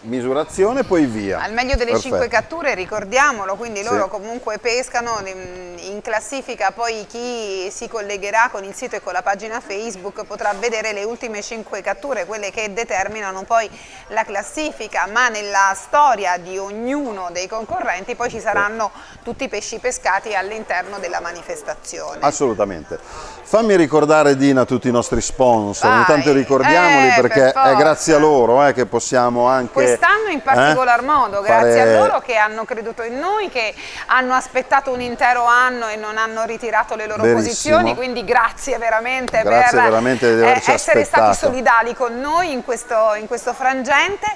misurazione, poi via. Al meglio delle 5 catture, ricordiamolo, quindi loro comunque pescano in classifica, poi chi si collegherà con il sito e con la pagina Facebook potrà vedere le ultime 5 catture, quelle che determinano poi la classifica, ma nella storia di ognuno dei concorrenti poi ci saranno tutti i pesci pescati all'interno della manifestazione. Assolutamente. Fammi ricordare, Dina, tutti i nostri sponsor, intanto ricordiamoli perché è grazie a loro che possiamo anche quest'anno in particolar modo, grazie a loro che hanno creduto in noi, che hanno aspettato un intero anno e non hanno ritirato le loro posizioni, quindi grazie veramente per essere stati solidali con noi in questo frangente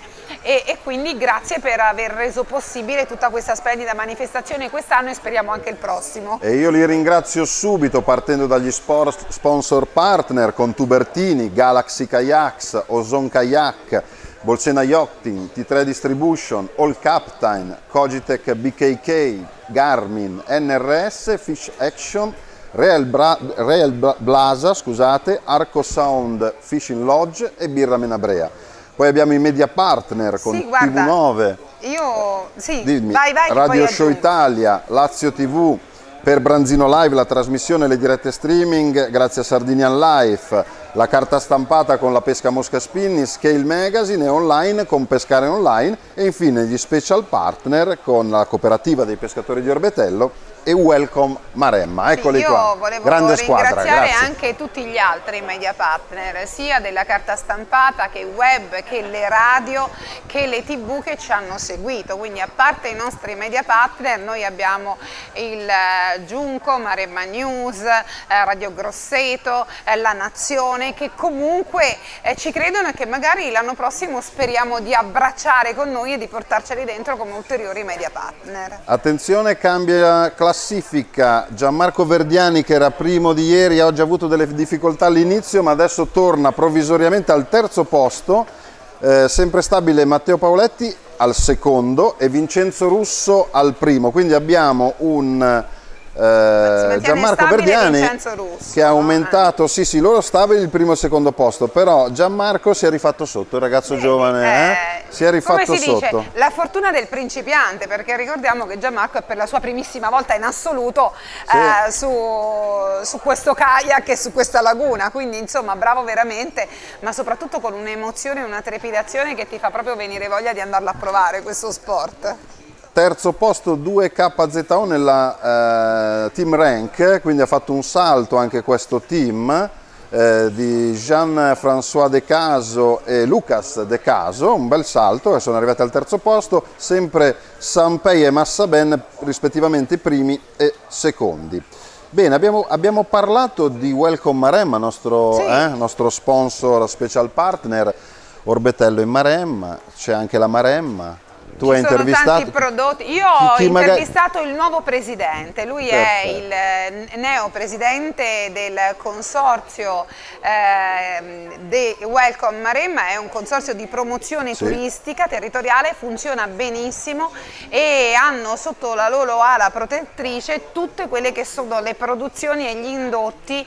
e quindi grazie per aver reso possibile tutta questa splendida manifestazione quest'anno e speriamo anche il prossimo. E io li ringrazio subito partendo dagli sponsor partner con Tubertini, Galaxy Kayaks, Ozon Kayak, Bolsena Yachting, T3 Distribution, All Captain, Cogitech BKK, Garmin, NRS, Fish Action, Real Blasa, scusate, Arco Sound Fishing Lodge e Birra Menabrea. Poi abbiamo i media partner con TV9, Radio Show Italia, Lazio TV, per Branzino Live la trasmissione e le dirette streaming grazie a Sardinian Life, la carta stampata con la pesca mosca spinning, Scale Magazine e online con Pescare Online e infine gli special partner con la cooperativa dei pescatori di Orbetello e Welcome Maremma. Eccoli qua, grande squadra. Io volevo ringraziare anche tutti gli altri media partner, sia della carta stampata che web, che le radio, che le tv che ci hanno seguito, quindi a parte i nostri media partner noi abbiamo il Giunco, Maremma News, Radio Grosseto, La Nazione, che comunque ci credono e che magari l'anno prossimo speriamo di abbracciare con noi e di portarceli dentro come ulteriori media partner. Attenzione, cambia classifica, Gianmarco Verdiani che era primo di ieri ha oggi avuto delle difficoltà all'inizio ma adesso torna provvisoriamente al terzo posto, sempre stabile Matteo Paoletti al secondo e Vincenzo Russo al primo, quindi abbiamo un... Gianmarco Verdiani Russo, che ha aumentato loro stabili il primo e il secondo posto, però Gianmarco si è rifatto sotto, il ragazzo giovane si è rifatto sotto. Dice, la fortuna del principiante, perché ricordiamo che Gianmarco è per la sua primissima volta in assoluto su questo kayak e su questa laguna, quindi insomma bravo veramente, ma soprattutto con un'emozione e una trepidazione che ti fa proprio venire voglia di andarlo a provare questo sport. Terzo posto 2KZO nella team rank, quindi ha fatto un salto anche questo team di Jean-François de Caso e Lucas De Caso, un bel salto, e sono arrivati al terzo posto, sempre Sampei e Massa Ben rispettivamente primi e secondi. Bene, abbiamo parlato di Welcome Maremma, nostro sponsor special partner, Orbetello in Maremma, c'è anche la Maremma. Tu ci hai sono intervistato tanti prodotti. Io ho intervistato il nuovo presidente, lui Perfetto. È il neo presidente del consorzio di Welcome Maremma, è un consorzio di promozione turistica territoriale, funziona benissimo e hanno sotto la loro ala protettrice tutte quelle che sono le produzioni e gli indotti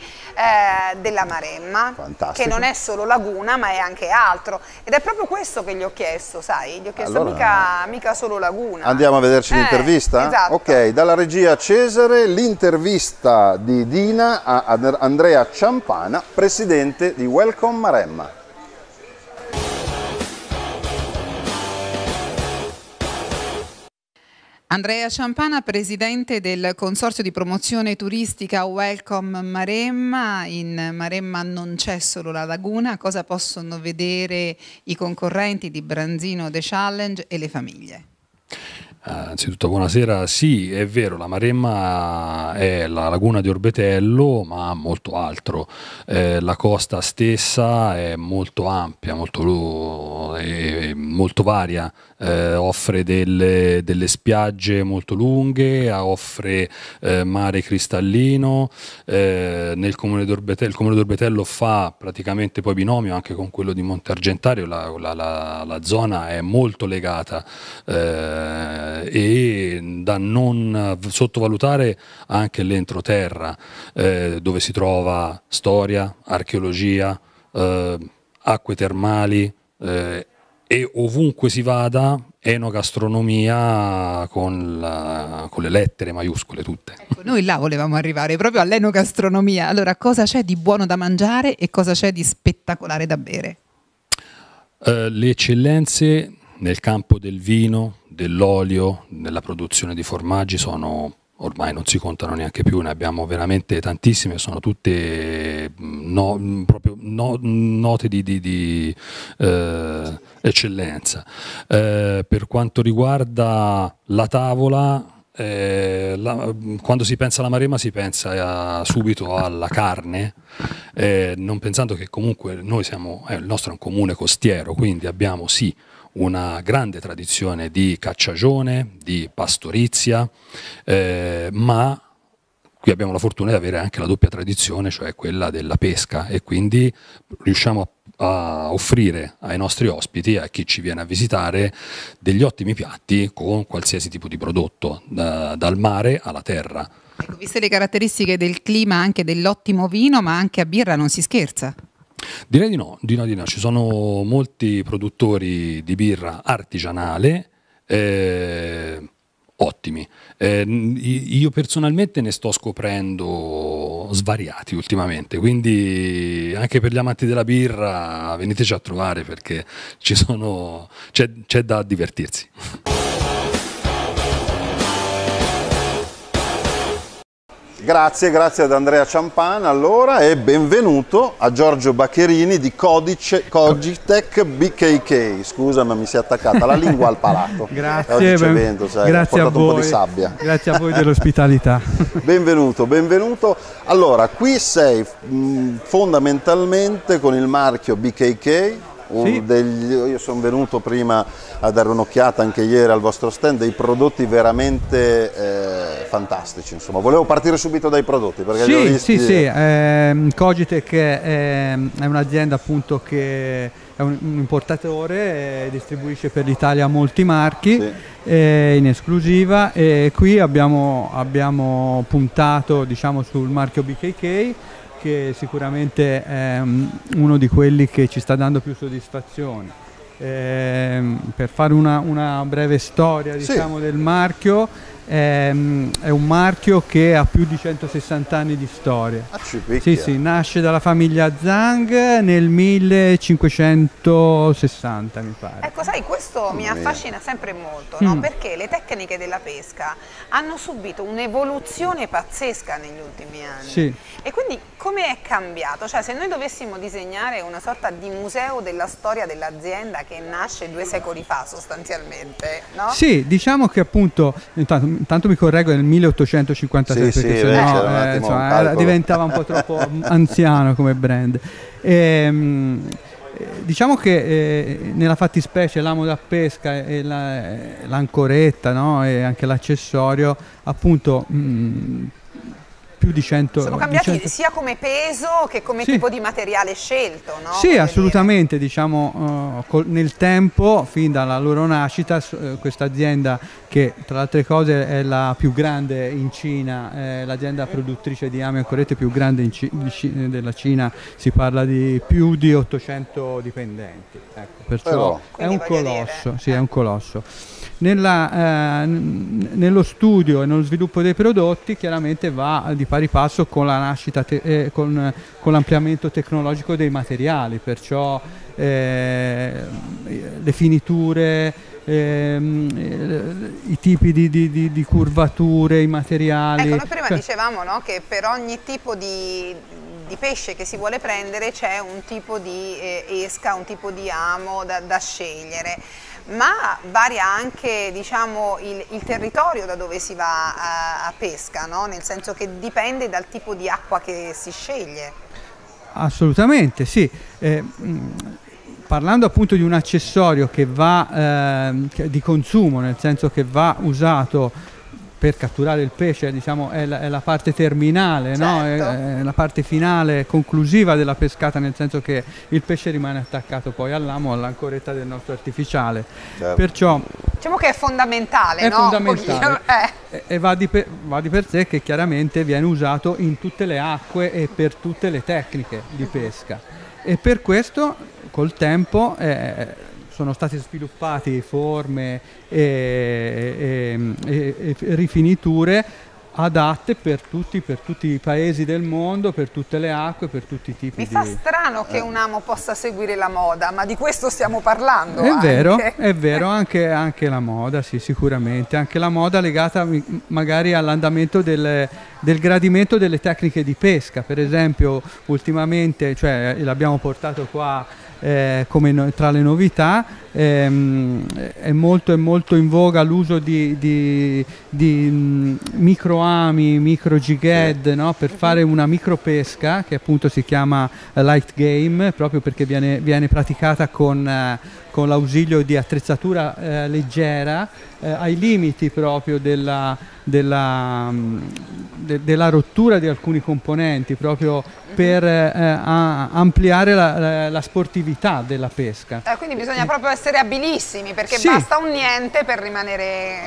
della Maremma, Fantastico. Che non è solo laguna ma è anche altro, ed è proprio questo che gli ho chiesto, sai, gli ho chiesto allora, mica solo laguna. Andiamo a vederci l'intervista? Esatto. Ok, dalla regia Cesare l'intervista di Dina a Andrea Ciampana, presidente di Welcome Maremma. Andrea Ciampana, presidente del consorzio di promozione turistica Welcome Maremma. In Maremma non c'è solo la laguna, cosa possono vedere i concorrenti di Branzino The Challenge e le famiglie? Anzitutto buonasera, sì è vero, la Maremma è la laguna di Orbetello ma molto altro, la costa stessa è molto ampia, molto varia, offre delle spiagge molto lunghe, offre mare cristallino, nel comune d'Orbetello, il comune d'Orbetello fa praticamente poi binomio anche con quello di Monte Argentario, la zona è molto legata e da non sottovalutare anche l'entroterra, dove si trova storia, archeologia, acque termali e ovunque si vada enogastronomia con le lettere maiuscole tutte. Ecco, noi là volevamo arrivare, proprio all'enogastronomia. Allora, cosa c'è di buono da mangiare e cosa c'è di spettacolare da bere? Le eccellenze nel campo del vino, dell'olio, nella produzione di formaggi sono, ormai non si contano neanche più, ne abbiamo veramente tantissime, sono tutte note di eccellenza. Per quanto riguarda la tavola, quando si pensa alla Maremma si pensa subito alla carne, non pensando che comunque noi siamo, il nostro è un comune costiero, quindi abbiamo sì una grande tradizione di cacciagione, di pastorizia, ma qui abbiamo la fortuna di avere anche la doppia tradizione, cioè quella della pesca, e quindi riusciamo a offrire ai nostri ospiti, a chi ci viene a visitare, degli ottimi piatti con qualsiasi tipo di prodotto, dal mare alla terra. Ecco, viste le caratteristiche del clima, anche dell'ottimo vino, ma anche a birra non si scherza. Direi di no, ci sono molti produttori di birra artigianale ottimi, io personalmente ne sto scoprendo svariati ultimamente, quindi anche per gli amanti della birra veniteci a trovare perché c'è da divertirsi. Grazie ad Andrea Ciampana allora, e benvenuto a Giorgio Baccherini di Cogitech BKK. Scusa ma mi si è attaccata la lingua al palato. Grazie, grazie a voi. Un po' di sabbia. Grazie a voi dell'ospitalità. benvenuto. Allora qui sei fondamentalmente con il marchio BKK. Sì. Io sono venuto prima a dare un'occhiata anche ieri al vostro stand, dei prodotti veramente fantastici, insomma. Volevo partire subito dai prodotti perché li ho visti. Sì. Cogitech è un'azienda appunto che è un importatore, distribuisce per l'Italia molti marchi in esclusiva, e qui abbiamo puntato, diciamo, sul marchio BKK, che sicuramente è uno di quelli che ci sta dando più soddisfazioni. Per fare una breve storia, diciamo, del marchio, è un marchio che ha più di 160 anni di storia. Nasce dalla famiglia Zhang nel 1560, mi pare. Ecco, sai, questo mi affascina sempre molto, no? Perché le tecniche della pesca hanno subito un'evoluzione pazzesca negli ultimi anni. E quindi come è cambiato? Cioè, se noi dovessimo disegnare una sorta di museo della storia dell'azienda che nasce 2 secoli fa sostanzialmente, no? Sì, diciamo che appunto, intanto mi correggo, nel 1856, perché sennò, diventava un po' troppo anziano come brand. Diciamo che nella fattispecie l'amo da pesca e l'ancoretta, no? E anche l'accessorio, appunto, più di 100. Sono cambiati di 100... sia come peso che come tipo di materiale scelto, no? Sì, assolutamente, diciamo, nel tempo, fin dalla loro nascita, questa azienda, che tra le altre cose è la più grande in Cina, l'azienda produttrice di ami e ancorette più grande della Cina, si parla di più di 800 dipendenti, ecco, perciò è un colosso, sì, è un colosso. Nello studio e nello sviluppo dei prodotti chiaramente va di pari passo con la nascita con l'ampliamento tecnologico dei materiali, perciò le finiture, i tipi di curvature, i materiali. Ecco, noi prima dicevamo, no, che per ogni tipo di pesce che si vuole prendere c'è un tipo di esca, un tipo di amo da scegliere. Ma varia anche, diciamo, il territorio da dove si va a pesca, no? Nel senso che dipende dal tipo di acqua che si sceglie. Assolutamente, sì. Parlando appunto di un accessorio che va di consumo, nel senso che va usato per catturare il pesce, diciamo, è la parte terminale, certo, no? È la parte finale, conclusiva della pescata, nel senso che il pesce rimane attaccato poi all'amo o all'ancoretta del nostro artificiale. Certo. Perciò diciamo che è fondamentale, è, no? Fondamentale. E va di per sé che chiaramente viene usato in tutte le acque e per tutte le tecniche di pesca. E per questo col tempo sono stati sviluppati forme e rifiniture adatte per tutti i paesi del mondo, per tutte le acque, per tutti i tipi di... Mi fa strano che un amo possa seguire la moda, ma di questo stiamo parlando. È anche vero, è vero, anche la moda, sì, sicuramente, anche la moda legata magari all'andamento del gradimento delle tecniche di pesca. Per esempio ultimamente, cioè, l'abbiamo portato qua tra le novità, è molto in voga l'uso di microami, micro jighead, no? Per fare una micropesca che appunto si chiama light game, proprio perché viene praticata con l'ausilio di attrezzatura leggera, ai limiti proprio della rottura di alcuni componenti, proprio per ampliare la sportività della pesca. Quindi bisogna proprio essere abilissimi, perché basta un niente per rimanere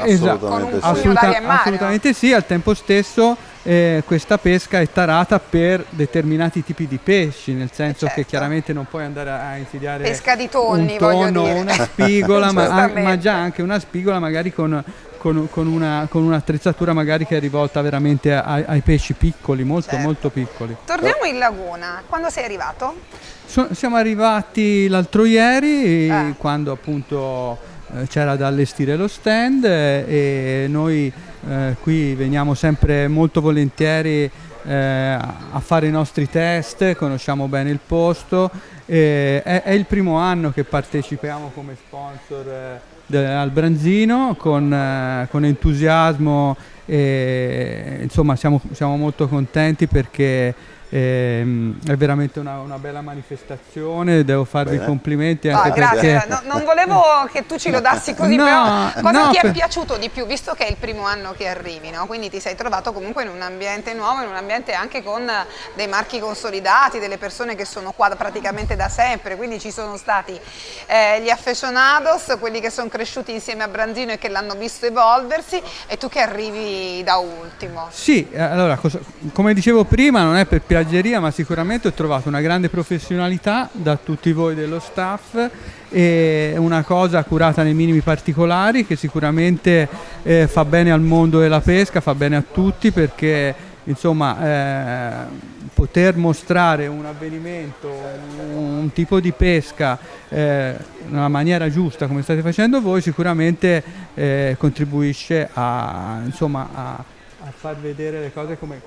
con un pugno d'aria in mare. Assolutamente sì, al tempo stesso questa pesca è tarata per determinati tipi di pesci, nel senso che chiaramente non puoi andare a insidiare pesca di tonni, un tonno, voglio dire, una spigola, ma già anche una spigola magari con un'attrezzatura magari che è rivolta veramente ai pesci piccoli, molto molto piccoli. Torniamo in laguna, quando sei arrivato? Siamo arrivati l'altro ieri, quando appunto c'era da allestire lo stand, e noi qui veniamo sempre molto volentieri a fare i nostri test, conosciamo bene il posto, è il primo anno che partecipiamo come sponsor al Branzino con entusiasmo, e insomma siamo molto contenti perché è veramente una bella manifestazione, devo farvi complimenti anche perché... Grazie, non volevo che tu ci lodassi così, però cosa ti è piaciuto di più, visto che è il primo anno che arrivi, no? Quindi ti sei trovato comunque in un ambiente nuovo, in un ambiente anche con dei marchi consolidati, delle persone che sono qua praticamente da sempre, quindi ci sono stati gli affezionados, quelli che sono cresciuti insieme a Branzino e che l'hanno visto evolversi, e tu che arrivi da ultimo. Sì, allora, come dicevo prima, non è per piacere, ma sicuramente ho trovato una grande professionalità da tutti voi dello staff, e una cosa curata nei minimi particolari, che sicuramente fa bene al mondo della pesca, fa bene a tutti, perché insomma poter mostrare un avvenimento, un tipo di pesca nella maniera giusta come state facendo voi, sicuramente contribuisce a, insomma, a far vedere le cose come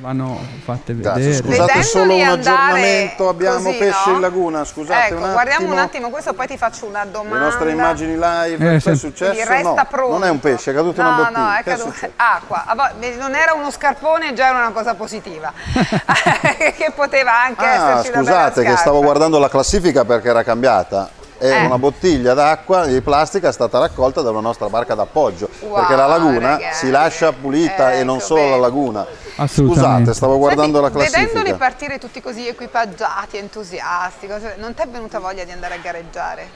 vanno fatte vedere. Scusate, solo un aggiornamento, abbiamo così, pesce, no? In laguna, scusate, ecco, guardiamo un attimo questo, poi ti faccio una domanda. Le nostre immagini live, è successo? Resta pronto. Non è un pesce, è caduto una bottiglia. No, è caduto acqua. Non era uno scarpone, già era una cosa positiva. che poteva anche esserci una bella scarpa. Scusate, che stavo guardando la classifica perché era cambiata. E una bottiglia d'acqua di plastica è stata raccolta dalla nostra barca d'appoggio, perché la laguna si lascia pulita, e non solo la laguna. Scusate, stavo guardando la classifica. Vedendoli partire tutti così equipaggiati, entusiasti, non ti è venuta voglia di andare a gareggiare?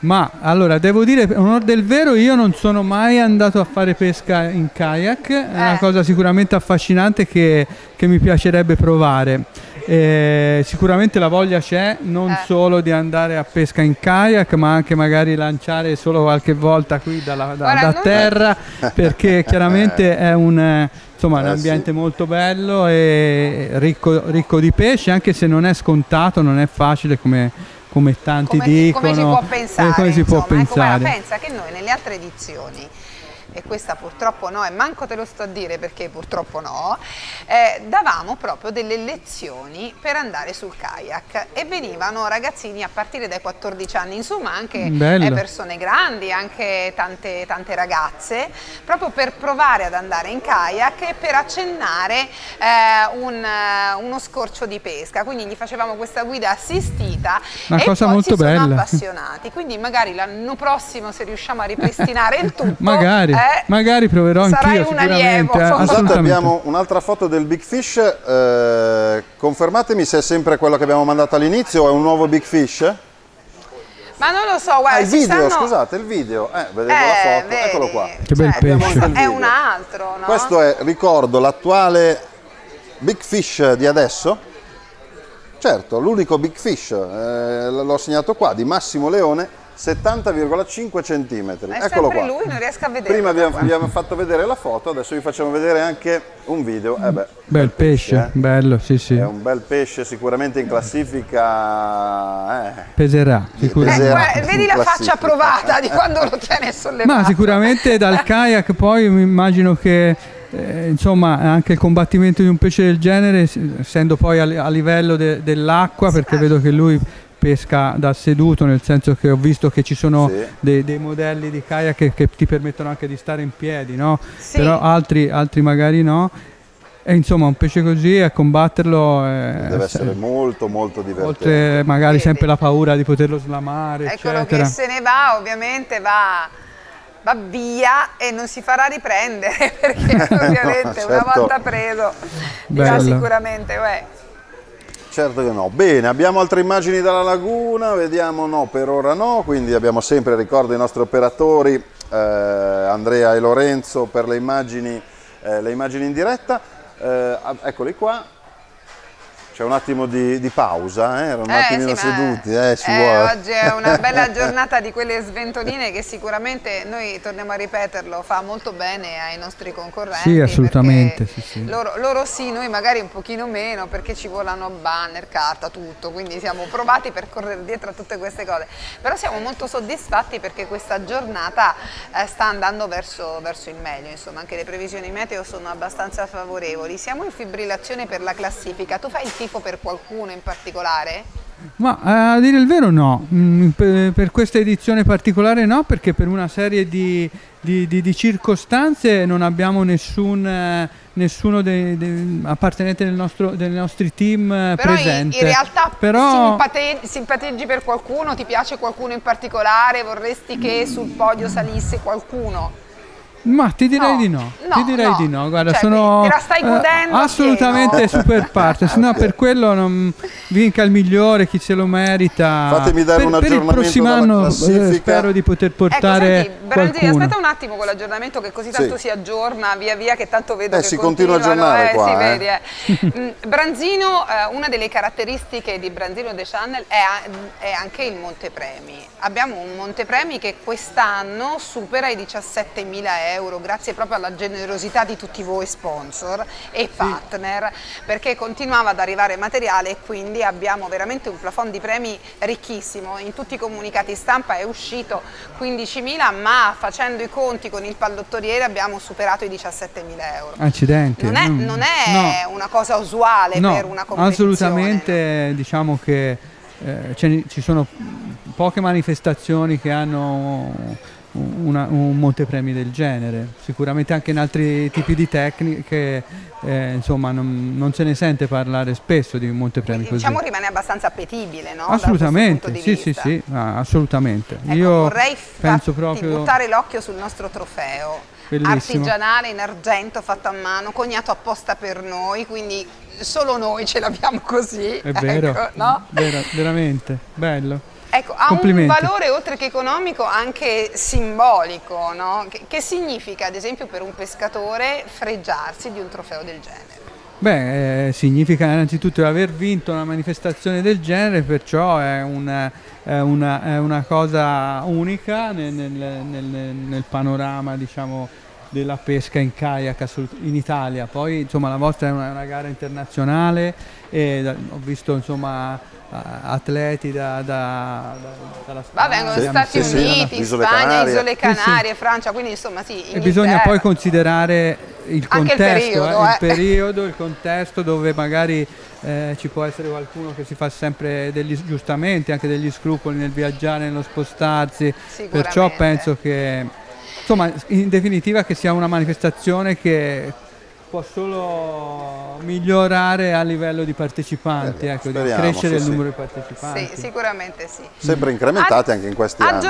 Ma allora devo dire, per onor del vero, io non sono mai andato a fare pesca in kayak, è una cosa sicuramente affascinante che mi piacerebbe provare. Sicuramente la voglia c'è, non solo di andare a pesca in kayak, ma anche magari lanciare solo qualche volta qui da terra, perché chiaramente è un... Insomma, è un ambiente molto bello e ricco di pesce, anche se non è scontato, non è facile come tanti dicono. Come si può pensare. Come la pensa che noi nelle altre edizioni, e questa purtroppo no, e manco te lo sto a dire perché purtroppo no, davamo proprio delle lezioni per andare sul kayak, e venivano ragazzini a partire dai 14 anni in su, ma anche persone grandi, anche tante ragazze, proprio per provare ad andare in kayak e per accennare uno scorcio di pesca. Quindi gli facevamo questa guida assistita, una cosa molto bella. Sono appassionati, quindi magari l'anno prossimo, se riusciamo a ripristinare il tutto, magari magari proverò anch'io sicuramente. Scusate, abbiamo un'altra foto del Big Fish, confermatemi se è sempre quello che abbiamo mandato all'inizio o è un nuovo Big Fish? Ma non lo so, guarda, il video, scusate, il video, vedevo la foto, eccolo qua. Che bel pesce. È un altro, no? Questo è, ricordo, l'attuale Big Fish di adesso. Certo, l'unico Big Fish, l'ho segnato qua, di Massimo Leone, 70,5 centimetri. Eccolo qua. Lui non riesco a vedere. Prima vi abbiamo fatto vedere la foto, adesso vi facciamo vedere anche un video. Bel pesce, bello, sì, sì. È un bel pesce, sicuramente in classifica. Peserà, sicuramente. Vedi la faccia provata di quando lo tiene sollevato. Ma sicuramente dal kayak poi mi immagino che, insomma, anche il combattimento di un pesce del genere, essendo poi a livello dell'acqua, perché vedo che lui pesca da seduto, nel senso che ho visto che ci sono dei modelli di kayak che ti permettono anche di stare in piedi, no? Però altri magari no. E insomma, un pesce così, a combatterlo deve essere molto molto divertente, oltre magari sempre la paura di poterlo slamare, eccetera. Eccolo che se ne va, ovviamente va via e non si farà riprendere, perché ovviamente no, certo, una volta preso dirà sicuramente certo che no. Bene, abbiamo altre immagini dalla laguna, vediamo, no, per ora no, quindi abbiamo sempre, ricordo, i nostri operatori, Andrea e Lorenzo, per le immagini in diretta, eccoli qua. C'è un attimo di pausa, erano un attimino seduti, ci vuole. Oggi è una bella giornata di quelle sventoline che sicuramente, noi torniamo a ripeterlo, fa molto bene ai nostri concorrenti. Sì, assolutamente. Sì. Loro sì, noi magari un pochino meno, perché ci volano banner, carta, tutto, quindi siamo provati per correre dietro a tutte queste cose. Però siamo molto soddisfatti perché questa giornata sta andando verso il meglio, insomma, anche le previsioni meteo sono abbastanza favorevoli. Siamo in fibrillazione per la classifica. Tu fai il per qualcuno in particolare? Ma a dire il vero no, per questa edizione particolare no, perché per una serie di circostanze non abbiamo nessuno appartenente dei nostri team però presente. In realtà però simpateggi per qualcuno, ti piace qualcuno in particolare, vorresti che sul podio salisse qualcuno? Ma ti direi di no, guarda, cioè, sono te la stai godendo, assolutamente super parte, se no per quello non vinca il migliore, chi se lo merita. Fatemi dare un aggiornamento per il prossimo anno, spero di poter portare qualcuno. Aspetta un attimo con l'aggiornamento, che così tanto si aggiorna via via, che tanto vedo che si continua a aggiornare qua, vedi. Branzino, una delle caratteristiche di Branzino The Channel è anche il montepremi. Abbiamo un montepremi che quest'anno supera i 17.000 euro, grazie proprio alla generosità di tutti voi sponsor e partner, perché continuava ad arrivare materiale e quindi abbiamo veramente un plafond di premi ricchissimo. In tutti i comunicati stampa è uscito 15.000, ma facendo i conti con il pallottoliere abbiamo superato i 17.000 euro. Accidenti. Non è una cosa usuale per una competizione. Assolutamente, diciamo che ci sono poche manifestazioni che hanno un montepremi del genere. Sicuramente anche in altri tipi di tecniche, insomma, non se ne sente parlare spesso di un montepremi così. Diciamo rimane abbastanza appetibile, no? Assolutamente, sì, assolutamente. Ecco, io vorrei penso proprio buttare l'occhio sul nostro trofeo. Bellissimo. Artigianale in argento fatto a mano, coniato apposta per noi, quindi solo noi ce l'abbiamo così. È vero, ecco, no? Vero, veramente bello. Ecco, ha un valore oltre che economico anche simbolico, no? Che significa ad esempio per un pescatore fregiarsi di un trofeo del genere? Beh, significa innanzitutto aver vinto una manifestazione del genere, perciò è una cosa unica nel panorama, diciamo, della pesca in kayak in Italia. Poi insomma la vostra è una gara internazionale e ho visto insomma atleti dalla Spagna. Vengono Stati Uniti, Isole Spagna, Canarie. Isole Canarie, sì. Francia, quindi insomma sì. In e bisogna poi considerare il contesto, il contesto dove magari ci può essere qualcuno che si fa sempre giustamente anche degli scrupoli nel viaggiare, nello spostarsi. Perciò penso che insomma in definitiva che sia una manifestazione che può solo migliorare a livello di partecipanti, ecco, speriamo, di crescere il numero di partecipanti. Sì, sicuramente sì. Sempre incrementate anche in questi anni.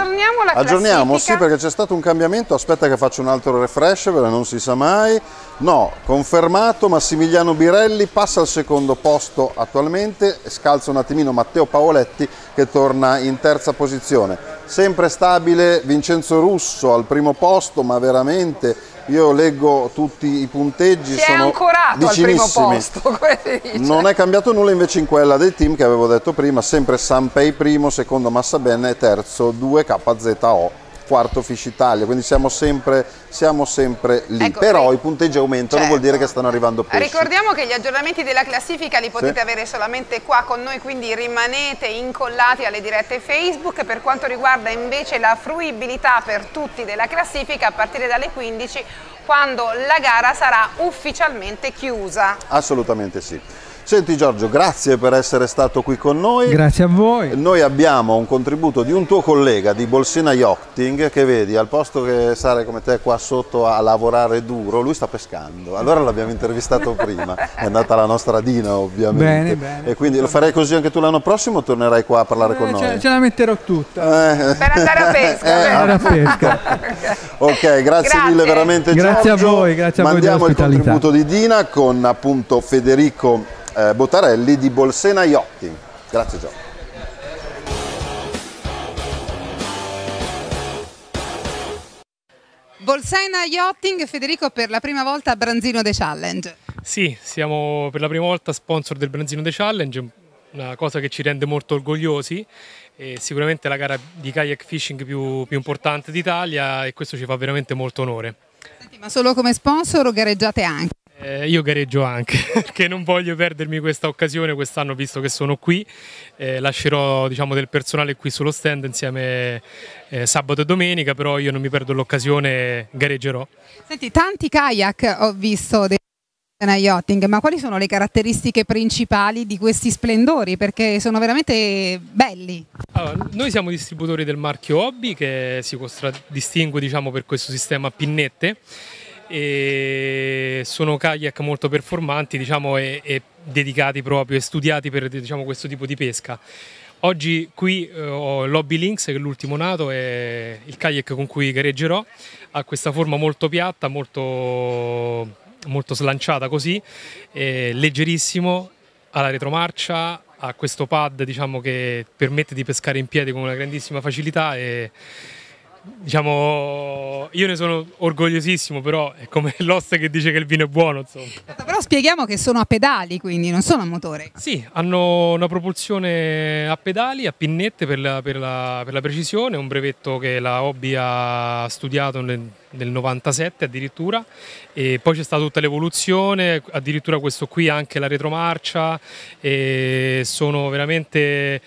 Aggiorniamo, sì, perché c'è stato un cambiamento, aspetta che faccio un altro refresh, perché non si sa mai. No, confermato, Massimiliano Birelli passa al secondo posto attualmente, scalza un attimino Matteo Paoletti che torna in terza posizione. Sempre stabile Vincenzo Russo al primo posto, ma veramente... Io leggo tutti i punteggi, sono ancorato al primo posto. Non è cambiato nulla invece in quella dei team che avevo detto prima, sempre Sampei primo, secondo Massa Ben e terzo 2KZO, quarto Fiiish Italia, quindi siamo sempre lì, ecco, però i punteggi aumentano, certo. Vuol dire che stanno arrivando pesci. Ricordiamo che gli aggiornamenti della classifica li potete avere solamente qua con noi, quindi rimanete incollati alle dirette Facebook. Per quanto riguarda invece la fruibilità per tutti della classifica, a partire dalle 15, quando la gara sarà ufficialmente chiusa. Assolutamente sì. Senti Giorgio, grazie per essere stato qui con noi. Grazie a voi. Noi abbiamo un contributo di un tuo collega di Bolsena Yachting che vedi, al posto che stare come te qua sotto a lavorare duro, lui sta pescando. Allora l'abbiamo intervistato prima, è andata la nostra Dina ovviamente. Bene, bene. E quindi lo farai così anche tu l'anno prossimo, tornerai qua a parlare con noi. Ce la metterò tutta. Per andare a pesca. Andare a pesca. Ok, grazie mille veramente Giorgio. Grazie a voi, grazie a voi dell'ospitalità. Mandiamo il contributo di Dina con appunto Federico Bottarelli di Bolsena Yachting. Grazie Gio. Bolsena Yachting, Federico, per la prima volta a Branzino The Challenge. Sì, siamo per la prima volta sponsor del Branzino The Challenge, una cosa che ci rende molto orgogliosi. È sicuramente la gara di kayak fishing più importante d'Italia e questo ci fa veramente molto onore. Senti, ma solo come sponsor o gareggiate anche? Io gareggio anche perché non voglio perdermi questa occasione quest'anno, visto che sono qui, lascerò diciamo, del personale qui sullo stand insieme sabato e domenica, però io non mi perdo l'occasione, gareggerò. Senti, tanti kayak ho visto dei yachting, ma quali sono le caratteristiche principali di questi splendori? Perché sono veramente belli. Allora, noi siamo distributori del marchio Hobby che si contraddistingue diciamo, per questo sistema a pinnette. E sono kayak molto performanti diciamo, e dedicati proprio e studiati per diciamo, questo tipo di pesca. Oggi qui ho l'Hobby Lynx, che è l'ultimo nato, è il kayak con cui gareggerò. Ha questa forma molto piatta, molto slanciata così, leggerissimo, ha la retromarcia, ha questo pad diciamo, che permette di pescare in piedi con una grandissima facilità e... Diciamo, io ne sono orgogliosissimo, però è come l'oste che dice che il vino è buono, insomma. Però spieghiamo che sono a pedali, quindi non sono a motore. Sì, hanno una propulsione a pedali, a pinnette per la precisione, un brevetto che la Hobby ha studiato nel 97 addirittura, e poi c'è stata tutta l'evoluzione, addirittura questo qui anche la retromarcia, e sono veramente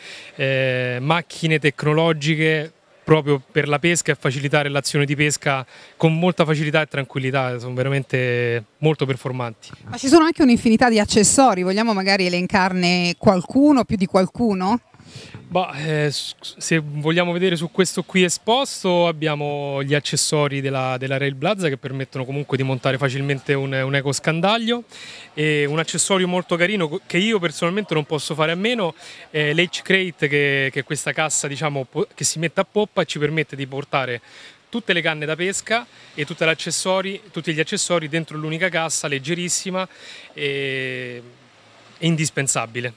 macchine tecnologiche proprio per la pesca e facilitare l'azione di pesca con molta facilità e tranquillità, sono veramente molto performanti. Ma ci sono anche un'infinità di accessori, vogliamo magari elencarne qualcuno, più di qualcuno? Bah, se vogliamo vedere su questo qui esposto abbiamo gli accessori della Rail Plaza che permettono comunque di montare facilmente un ecoscandaglio, e un accessorio molto carino che io personalmente non posso fare a meno, l'H-Crate, che è questa cassa, diciamo, che si mette a poppa e ci permette di portare tutte le canne da pesca e tutti gli accessori dentro l'unica cassa, leggerissima e indispensabile.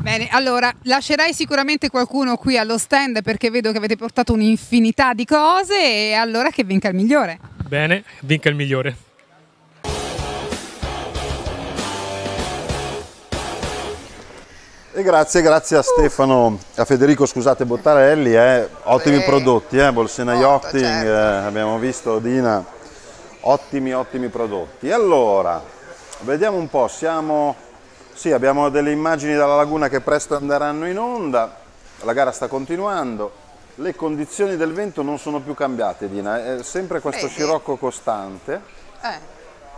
Bene, allora lascerai sicuramente qualcuno qui allo stand perché vedo che avete portato un'infinità di cose, e allora che vinca il migliore. Bene, vinca il migliore. E grazie a Stefano, a Federico, scusate, Bottarelli, ottimi prodotti, Bolsena Yachting, certo. Abbiamo visto, Dina, ottimi prodotti. Allora, vediamo un po', siamo... Sì, abbiamo delle immagini dalla laguna che presto andranno in onda, la gara sta continuando, le condizioni del vento non sono più cambiate, Dina, è sempre questo scirocco costante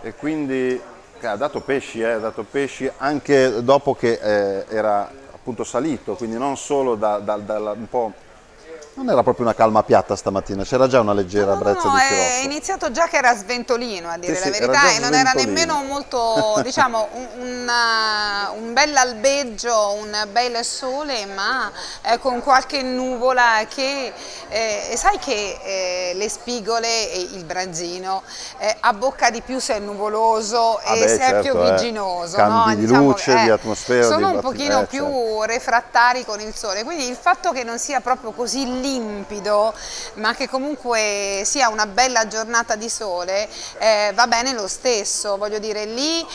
e quindi ha dato pesci, anche dopo che era appunto salito, quindi non solo un po'... Non era proprio una calma piatta stamattina, c'era già una leggera brezza di scirocco. No, è iniziato già che era sventolino, a dire la verità, e non era nemmeno molto, diciamo, un bel albeggio, un bel sole, ma con qualche nuvola che, sai che le spigole e il branzino abbocca di più se è nuvoloso e se è piovigginoso. Cambi di luce, di atmosfera. Sono un pochino più refrattari con il sole, quindi il fatto che non sia proprio così limpido, ma che comunque sia una bella giornata di sole, va bene lo stesso. Voglio dire, lì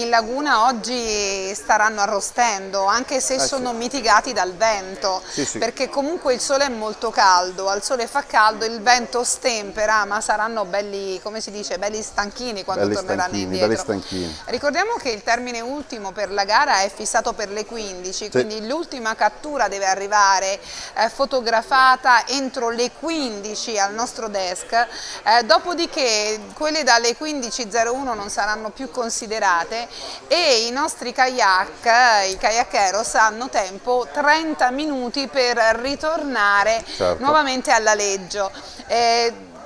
in laguna oggi staranno arrostendo, anche se sono mitigati dal vento, perché comunque il sole è molto caldo, al sole fa caldo, il vento stempera, ma saranno belli, come si dice, belli stanchini quando torneranno indietro. Ricordiamo che il termine ultimo per la gara è fissato per le 15, quindi l'ultima cattura deve arrivare fotografata entro le 15 al nostro desk, dopodiché quelle dalle 15.01 non saranno più considerate e i nostri kayak, i kayakeros, hanno tempo 30 minuti per ritornare nuovamente all'aleggio.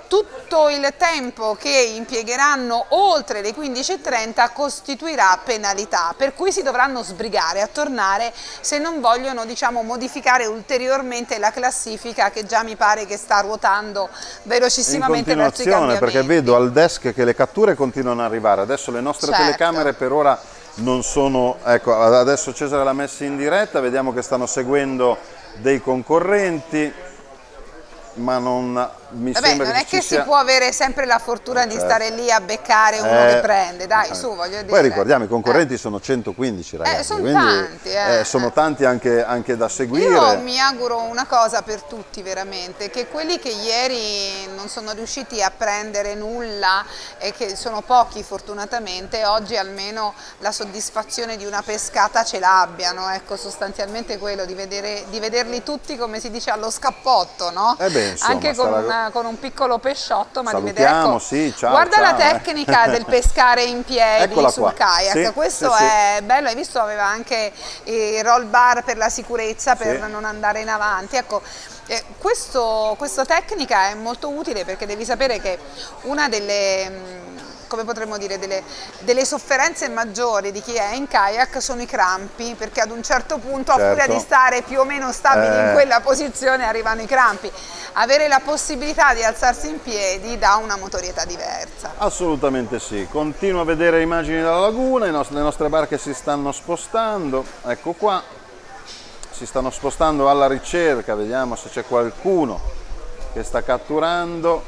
Tutto il tempo che impiegheranno oltre le 15.30 costituirà penalità, per cui si dovranno sbrigare a tornare se non vogliono, diciamo, modificare ulteriormente la classifica, che già mi pare che sta ruotando velocissimamente verso i cambiamenti. Perché vedo al desk che le catture continuano ad arrivare, adesso le nostre telecamere per ora non sono, ecco, adesso Cesare l'ha messa in diretta, vediamo che stanno seguendo dei concorrenti, ma non mi sembra non che è che si può avere sempre la fortuna di stare lì a beccare uno che prende, dai, su, voglio dire. Poi ricordiamo, i concorrenti sono 115 ragazzi, sono tanti, sono tanti anche da seguire. Io mi auguro una cosa per tutti veramente, che quelli che ieri non sono riusciti a prendere nulla, e che sono pochi fortunatamente, oggi almeno la soddisfazione di una pescata ce l'abbiano, ecco, sostanzialmente quello di vederli tutti, come si dice, allo scappotto, no? Insomma, anche con un piccolo pesciotto, ma di vedere, ecco, ciao, guarda, ciao, la tecnica del pescare in piedi. Eccola sul kayak, questo è bello, hai visto, aveva anche il roll bar per la sicurezza, per non andare in avanti, ecco. Questa tecnica è molto utile perché devi sapere che una delle sofferenze maggiori di chi è in kayak sono i crampi, perché ad un certo punto, a furia di stare più o meno stabili in quella posizione, arrivano i crampi. Avere la possibilità di alzarsi in piedi dà una motorietà diversa. Assolutamente sì. Continuo a vedere immagini dalla laguna, le nostre barche si stanno spostando, ecco qua, si stanno spostando alla ricerca, vediamo se c'è qualcuno che sta catturando.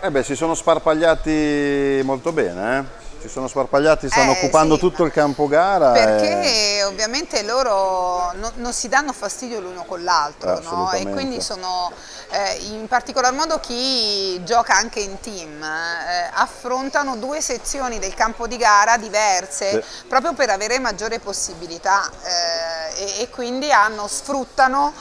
Eh beh, si sono sparpagliati molto bene, si sono sparpagliati, stanno occupando tutto il campo gara. Perché ovviamente loro non si danno fastidio l'uno con l'altro, no? E quindi sono, in particolar modo chi gioca anche in team, affrontano due sezioni del campo di gara diverse proprio per avere maggiore possibilità. e quindi sfruttano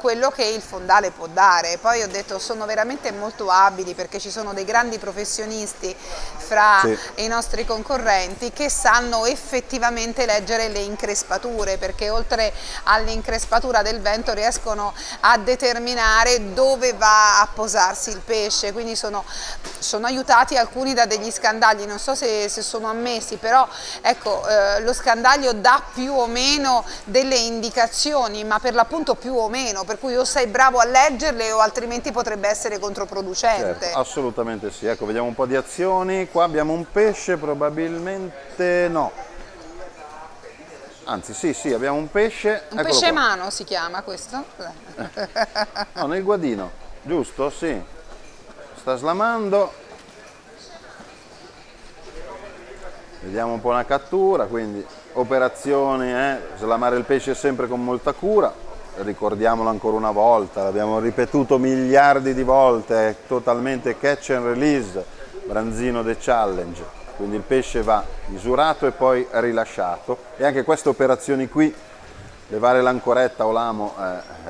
quello che il fondale può dare. Poi ho detto, sono veramente molto abili, perché ci sono dei grandi professionisti fra i nostri concorrenti che sanno effettivamente leggere le increspature, perché oltre all'increspatura del vento riescono a determinare dove va a posarsi il pesce, quindi sono aiutati alcuni da degli scandagli, non so se sono ammessi, però ecco, lo scandaglio dà più o meno delle indicazioni, ma per l'appunto più o meno, per cui o sei bravo a leggerle o altrimenti potrebbe essere controproducente. Certo, assolutamente sì. Ecco, vediamo un po' di azioni, qua abbiamo un pesce, probabilmente no, anzi sì, abbiamo un pesce, un pesce mano si chiama questo? No, nel guadino, giusto? Sì, sta slamando. Vediamo un po' una cattura, quindi operazione, slamare il pesce sempre con molta cura, ricordiamolo ancora una volta, l'abbiamo ripetuto miliardi di volte, è totalmente catch and release, Branzino The Challenge, quindi il pesce va misurato e poi rilasciato, e anche queste operazioni qui, levare l'ancoretta o l'amo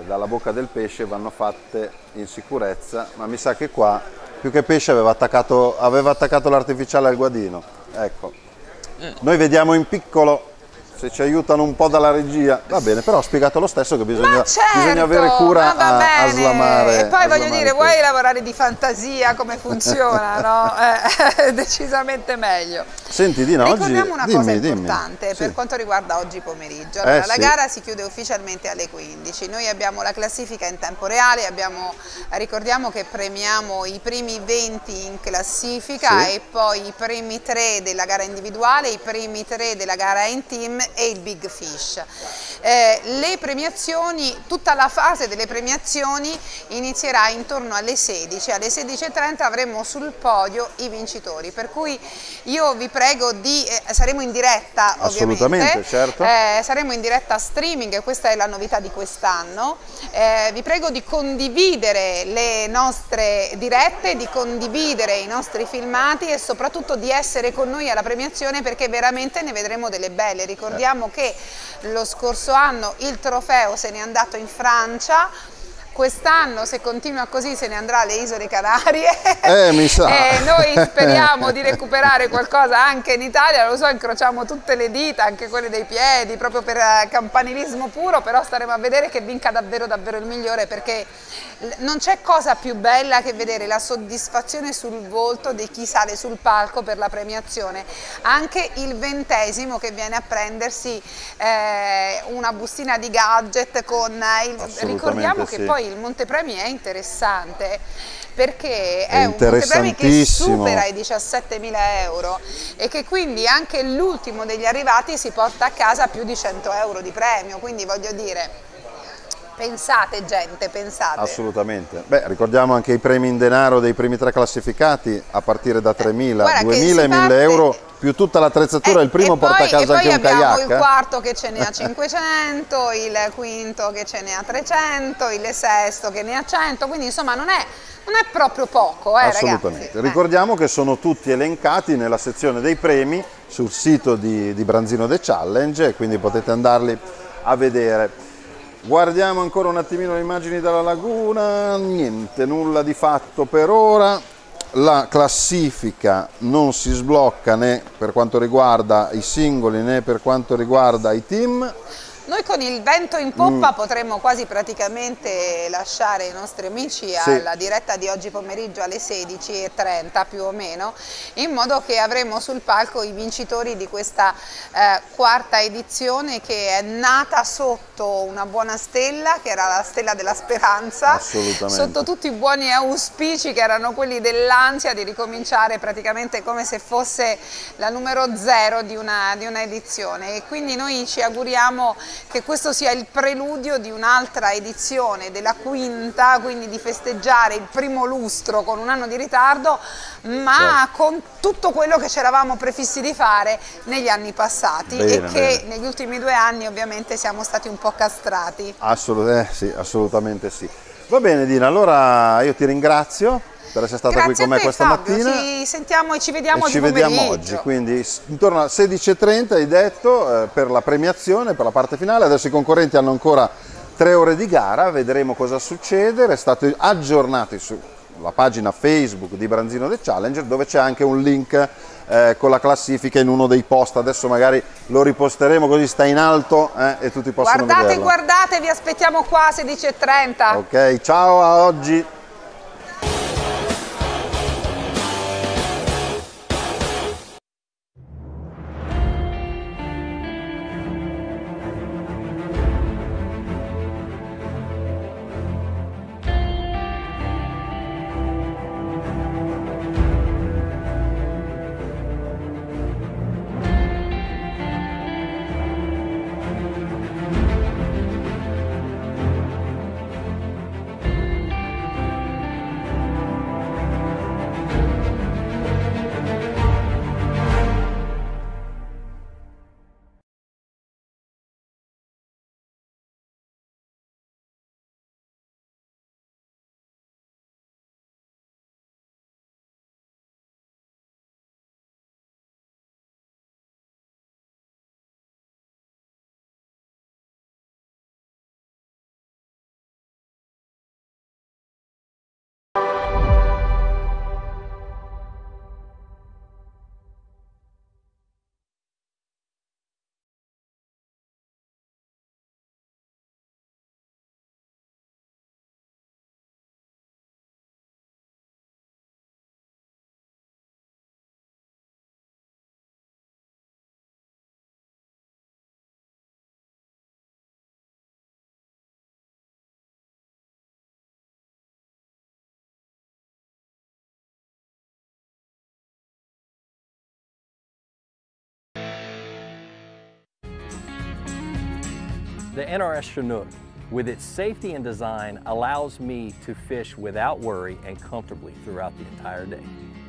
dalla bocca del pesce, vanno fatte in sicurezza, ma mi sa che qua più che pesce aveva attaccato l'artificiale al guadino, ecco. Noi vediamo in piccolo se ci aiutano un po' dalla regia, va bene, però ho spiegato lo stesso che bisogna avere cura a slamare. E poi voglio dire, vuoi lavorare di fantasia come funziona, no? Decisamente meglio. Senti Dina, ricordiamo oggi, una cosa importante per quanto riguarda oggi pomeriggio. Allora, la gara si chiude ufficialmente alle 15, noi abbiamo la classifica in tempo reale, ricordiamo che premiamo i primi 20 in classifica e poi i primi 3 della gara individuale, i primi 3 della gara in team e il Big Fish. Le premiazioni, tutta la fase delle premiazioni inizierà intorno alle 16, alle 16:30 avremo sul podio i vincitori, per cui io vi prego di, saremo in diretta ovviamente, certo. Saremo in diretta streaming, questa è la novità di quest'anno, vi prego di condividere le nostre dirette, di condividere i nostri filmati e soprattutto di essere con noi alla premiazione, perché veramente ne vedremo delle belle. Ricordiamo che lo scorso anno il trofeo se n'è andato in Francia, quest'anno se continua così se ne andrà alle Isole Canarie, mi sa. E noi speriamo di recuperare qualcosa anche in Italia, lo so, incrociamo tutte le dita, anche quelle dei piedi, proprio per campanilismo puro, però staremo a vedere che vinca davvero il migliore, perché non c'è cosa più bella che vedere la soddisfazione sul volto di chi sale sul palco per la premiazione, anche il 20° che viene a prendersi una bustina di gadget con il... Ricordiamo che poi il Montepremi è interessante, perché è un Montepremi che supera i 17.000 euro e che quindi anche l'ultimo degli arrivati si porta a casa più di 100 euro di premio, quindi voglio dire, pensate gente, pensate. Assolutamente. Beh, ricordiamo anche i premi in denaro dei primi 3 classificati a partire da 3.000, 2.000 e 1.000 euro. Più tutta l'attrezzatura, il primo porta a casa anche un kayak. E poi abbiamo il quarto che ce ne ha 500, il quinto che ce ne ha 300, il sesto che ne ha 100, quindi insomma non è proprio poco, assolutamente, ragazzi. Ricordiamo che sono tutti elencati nella sezione dei premi sul sito di Branzino The Challenge, quindi potete andarli a vedere. Guardiamo ancora un attimino le immagini dalla laguna, niente, nulla di fatto per ora. La classifica non si sblocca né per quanto riguarda i singoli né per quanto riguarda i team. Noi con il vento in poppa potremmo quasi praticamente lasciare i nostri amici alla diretta di oggi pomeriggio alle 16:30 più o meno, in modo che avremo sul palco i vincitori di questa quarta edizione, che è nata sotto una buona stella, che era la stella della speranza, sotto tutti i buoni auspici che erano quelli dell'ansia di ricominciare praticamente come se fosse la numero 0 di una edizione, e quindi noi ci auguriamo che questo sia il preludio di un'altra edizione, della quinta, quindi di festeggiare il primo lustro con un anno di ritardo, ma con tutto quello che ci eravamo prefissi di fare negli anni passati, che negli ultimi 2 anni ovviamente siamo stati un po' castrati. Assolutamente sì. Va bene Dina, allora io ti ringrazio. per essere stata qui con me questa mattina. Ci sentiamo e ci vediamo oggi, quindi intorno alle 16:30 hai detto, per la premiazione, per la parte finale. Adesso i concorrenti hanno ancora 3 ore di gara, vedremo cosa succede. Restate aggiornati sulla pagina Facebook di Branzino The Challenger, dove c'è anche un link con la classifica in uno dei post. Adesso magari lo riposteremo così sta in alto e tutti possono vederlo. Guardate, vi aspettiamo qua a 16:30. Ok, ciao a oggi. The NRS Chinook, with its safety and design, allows me to fish without worry and comfortably throughout the entire day.